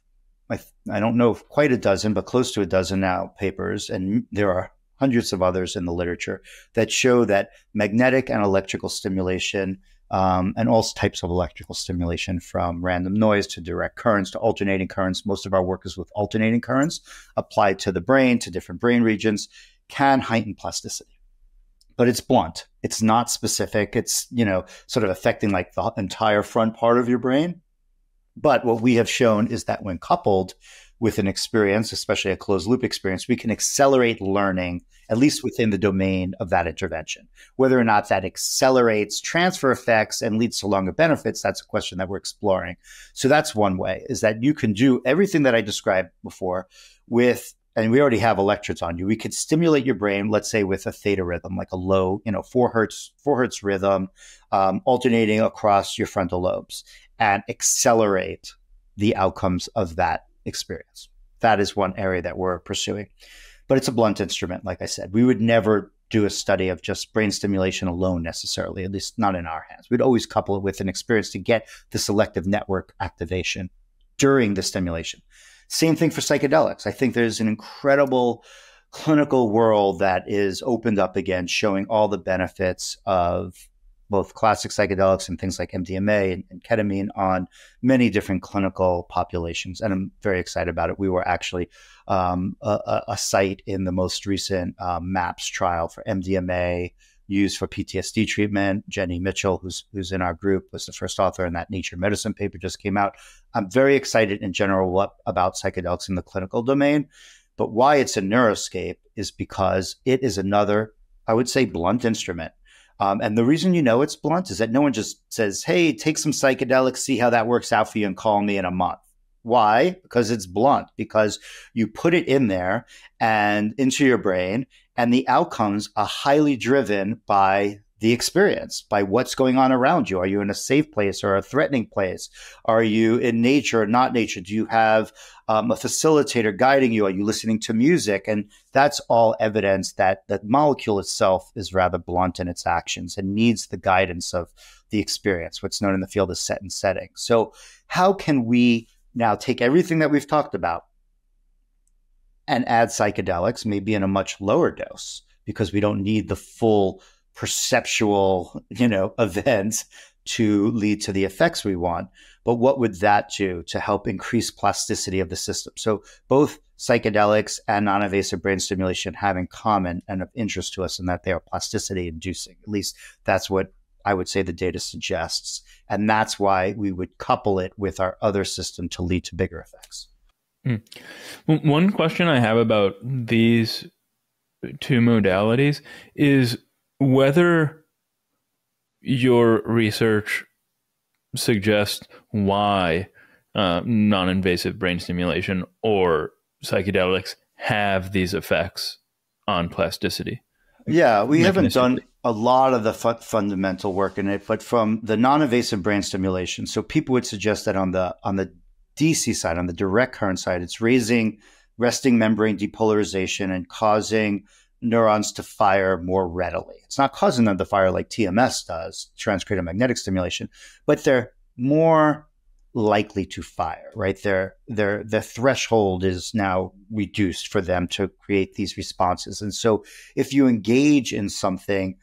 I, I don't know if quite a dozen, but close to a dozen now papers, and there are hundreds of others in the literature that show that magnetic and electrical stimulation um, and all types of electrical stimulation, from random noise to direct currents to alternating currents, most of our work is with alternating currents applied to the brain, to different brain regions, can heighten plasticity. But it's blunt. It's not specific. It's, you know, sort of affecting like the entire front part of your brain. But what we have shown is that when coupled with an experience, especially a closed loop experience, we can accelerate learning at least within the domain of that intervention. Whether or not that accelerates transfer effects and leads to longer benefits, that's a question that we're exploring. So that's one way, is that you can do everything that I described before with, and we already have electrodes on you, we could stimulate your brain, let's say with a theta rhythm, like a low, you know, four hertz, four hertz rhythm, um, alternating across your frontal lobes, and accelerate the outcomes of that experience. That is one area that we're pursuing. But it's a blunt instrument, like I said. We would never do a study of just brain stimulation alone necessarily, at least not in our hands. We'd always couple it with an experience to get the selective network activation during the stimulation. Same thing for psychedelics. I think there's an incredible clinical world that is opened up again, showing all the benefits of both classic psychedelics and things like M D M A and, and ketamine on many different clinical populations. And I'm very excited about it. We were actually um, a, a site in the most recent uh, MAPS trial for M D M A used for P T S D treatment. Jenny Mitchell, who's, who's in our group, was the first author, and that Nature medicine paper just came out. I'm very excited in general up, about psychedelics in the clinical domain, but why it's a Neuroscape is because it is another, I would say, blunt instrument. Um, and the reason you know it's blunt is that no one just says, hey, take some psychedelics, see how that works out for you, and call me in a month. Why? Because it's blunt, because you put it in there and into your brain, and the outcomes are highly driven by the experience, by what's going on around you. Are you in a safe place or a threatening place? Are you in nature or not nature? Do you have um, a facilitator guiding you? Are you listening to music? And that's all evidence that the molecule itself is rather blunt in its actions and needs the guidance of the experience, what's known in the field as set and setting. So how can we now take everything that we've talked about and add psychedelics, maybe in a much lower dose, because we don't need the full perceptual, you know, events to lead to the effects we want. But what would that do to help increase plasticity of the system? So both psychedelics and non-invasive brain stimulation have in common and of interest to us in that they are plasticity inducing. At least that's what I would say the data suggests. And that's why we would couple it with our other system to lead to bigger effects. Mm. One question I have about these two modalities is whether your research suggests why uh, non-invasive brain stimulation or psychedelics have these effects on plasticity. Yeah, we haven't done a lot of the fu fundamental work in it, but from the non-invasive brain stimulation, so people would suggest that on the on the D C side, on the direct current side, it's raising resting membrane depolarization and causing neurons to fire more readily. It's not causing them to fire like T M S does, transcranial magnetic stimulation, but they're more likely to fire, right? Their, their, their threshold is now reduced for them to create these responses. And so if you engage in something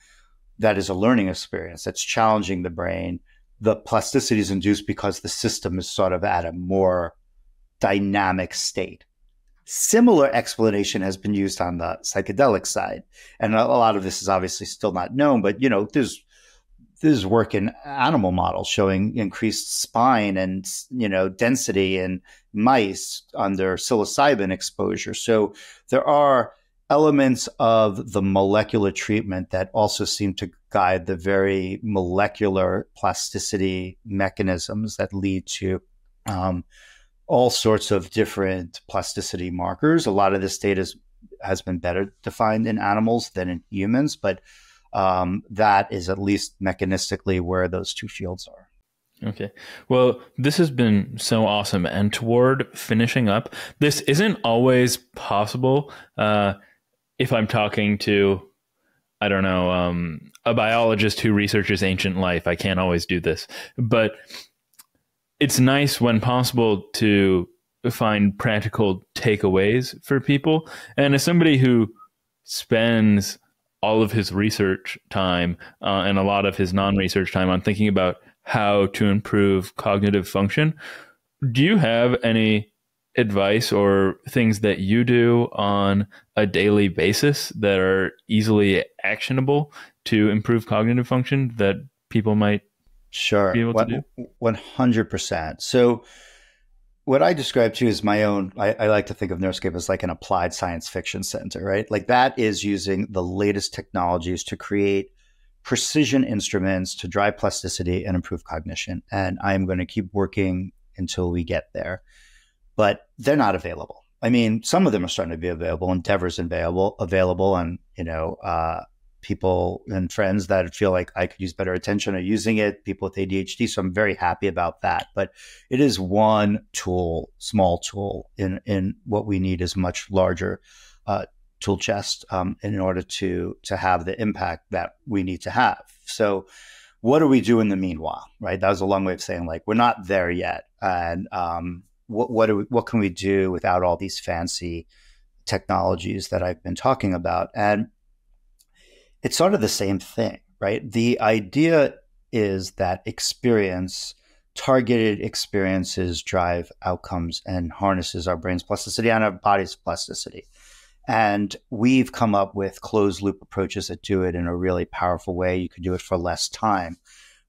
that is a learning experience, that's challenging the brain, the plasticity is induced because the system is sort of at a more dynamic state. Similar explanation has been used on the psychedelic side. And a lot of this is obviously still not known, but, you know, there's, there's work in animal models showing increased spine and, you know, density in mice under psilocybin exposure. So there are elements of the molecular treatment that also seem to guide the very molecular plasticity mechanisms that lead to um, all sorts of different plasticity markers. A lot of this data is, has been better defined in animals than in humans, but um, that is at least mechanistically where those two fields are. Okay. Well, this has been so awesome. And toward finishing up, this isn't always possible. Uh, if I'm talking to, I don't know, um, a biologist who researches ancient life, I can't always do this, but it's nice when possible to find practical takeaways for people. And as somebody who spends all of his research time uh, and a lot of his non-research time on thinking about how to improve cognitive function, do you have any advice or things that you do on a daily basis that are easily actionable to improve cognitive function that people might Sure, one hundred percent. So what I describe to you is my own, I, I like to think of Neuroscape as like an applied science fiction center, right? Like that is using the latest technologies to create precision instruments to drive plasticity and improve cognition. And I'm going to keep working until we get there, but they're not available. I mean, some of them are starting to be available. Endeavor's available, available, and you know, uh, people and friends that feel like I could use better attention are using it. People with A D H D, so I'm very happy about that. But it is one tool, small tool, in in what we need is much larger uh, tool chest um, in order to to have the impact that we need to have. So, what do we do in the meanwhile? Right, that was a long way of saying like we're not there yet, and um, What what, do we, what can we do without all these fancy technologies that I've been talking about? And it's sort of the same thing, right? The idea is that experience, targeted experiences drive outcomes and harnesses our brain's plasticity and our body's plasticity. And we've come up with closed loop approaches that do it in a really powerful way. You could do it for less time.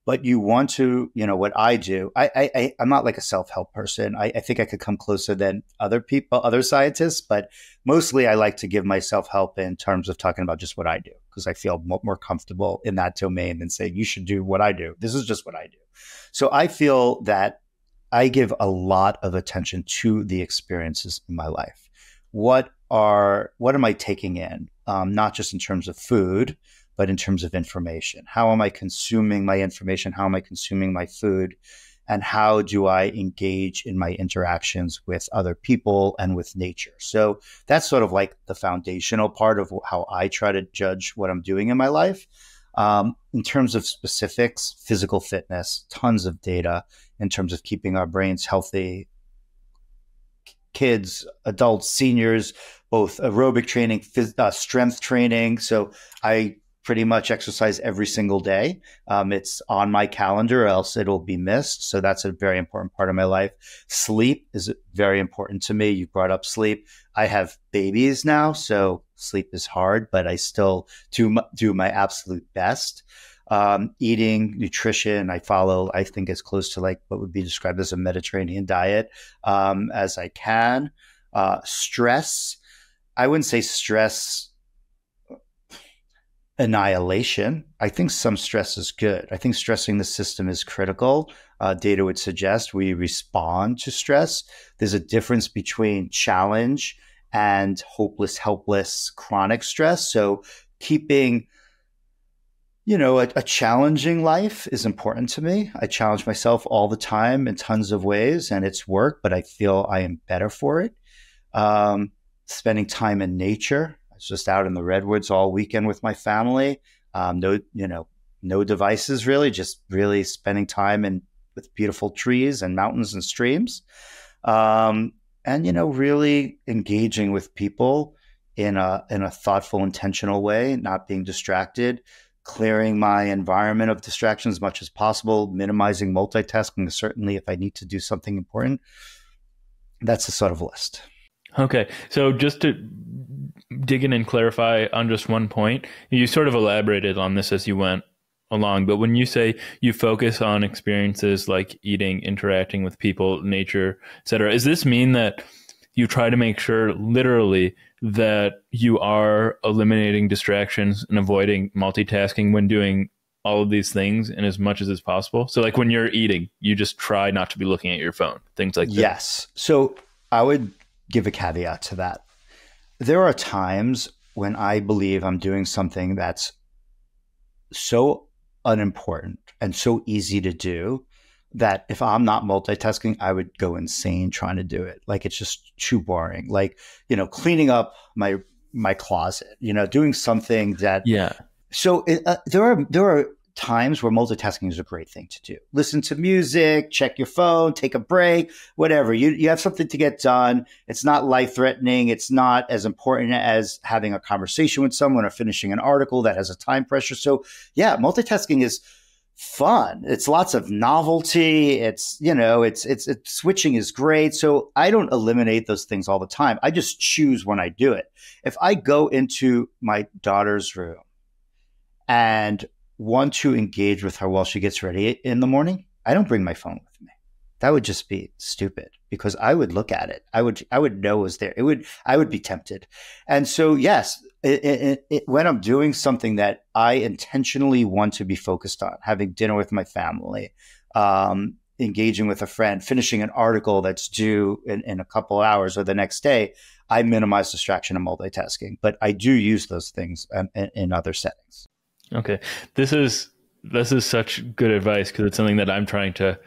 But you want to, you know, what I do, I, I, I'm not like a self-help person. I, I think I could come closer than other people, other scientists, but mostly I like to give myself help in terms of talking about just what I do, because I feel more comfortable in that domain than saying, you should do what I do. This is just what I do. So I feel that I give a lot of attention to the experiences in my life. What are, what am I taking in? Um, not just in terms of food, but in terms of information. How am I consuming my information? How am I consuming my food? And how do I engage in my interactions with other people and with nature? So that's sort of like the foundational part of how I try to judge what I'm doing in my life. Um, in terms of specifics, physical fitness, tons of data in terms of keeping our brains healthy, kids, adults, seniors, both aerobic training, phys- uh, strength training. So I pretty much exercise every single day. Um, it's on my calendar or else it'll be missed. So that's a very important part of my life. Sleep is very important to me. You brought up sleep. I have babies now, so sleep is hard, but I still do, do my absolute best. Um, eating, nutrition, I follow, I think as close to like what would be described as a Mediterranean diet um, as I can. Uh, stress, I wouldn't say stress annihilation. I think some stress is good. I think stressing the system is critical. Uh, data would suggest we respond to stress. There's a difference between challenge and hopeless, helpless, chronic stress. So keeping, you know, a, a challenging life is important to me. I challenge myself all the time in tons of ways, and it's work, but I feel I am better for it. Um, spending time in nature. Just out in the redwoods all weekend with my family. Um, no, you know, no devices really. Just really spending time in with beautiful trees and mountains and streams, um, and you know, really engaging with people in a in a thoughtful, intentional way. Not being distracted, clearing my environment of distractions as much as possible, minimizing multitasking. Certainly, if I need to do something important, that's the sort of list. Okay, so just to dig in and clarify on just one point. You sort of elaborated on this as you went along, but when you say you focus on experiences like eating, interacting with people, nature, et cetera, does this mean that you try to make sure literally that you are eliminating distractions and avoiding multitasking when doing all of these things and as much as is possible? So like when you're eating, you just try not to be looking at your phone, things like that. Yes. So I would give a caveat to that. There are times when I believe I'm doing something that's so unimportant and so easy to do that if I'm not multitasking, I would go insane trying to do it. Like it's just too boring. Like, you know, cleaning up my my closet, you know, doing something that. Yeah. So it, uh, there are there are times where multitasking is a great thing to do. Listen to music, check your phone, take a break, whatever. You you have something to get done. It's not life-threatening. It's not as important as having a conversation with someone or finishing an article that has a time pressure. So yeah, multitasking is fun. It's lots of novelty. It's, you know, it's, it's, it's switching is great. So I don't eliminate those things all the time. I just choose when I do it. If I go into my daughter's room and want to engage with her while she gets ready in the morning, I don't bring my phone with me. That would just be stupid because I would look at it. I would, I would know it was there. It would, I would be tempted. And so, yes, it, it, it, when I'm doing something that I intentionally want to be focused on, having dinner with my family, um, engaging with a friend, finishing an article that's due in, in a couple hours or the next day, I minimize distraction and multitasking, but I do use those things um, in, in other settings. Okay. This is, this is such good advice, because it's something that I'm trying to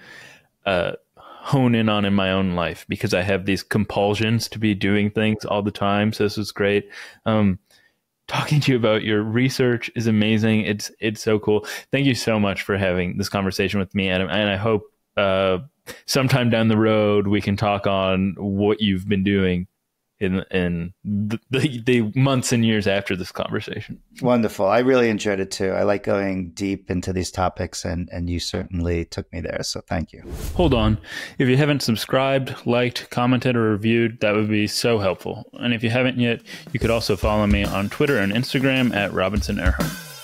uh, hone in on in my own life, because I have these compulsions to be doing things all the time. So this is great. Um, talking to you about your research is amazing. It's, it's so cool. Thank you so much for having this conversation with me, Adam. And I hope Uh, sometime down the road, we can talk on what you've been doing in in the, the, the months and years after this conversation. Wonderful. I really enjoyed it too. I like going deep into these topics, and, and you certainly took me there. So thank you. Hold on. If you haven't subscribed, liked, commented, or reviewed, that would be so helpful. And if you haven't yet, you could also follow me on Twitter and Instagram at Robinson Earhart.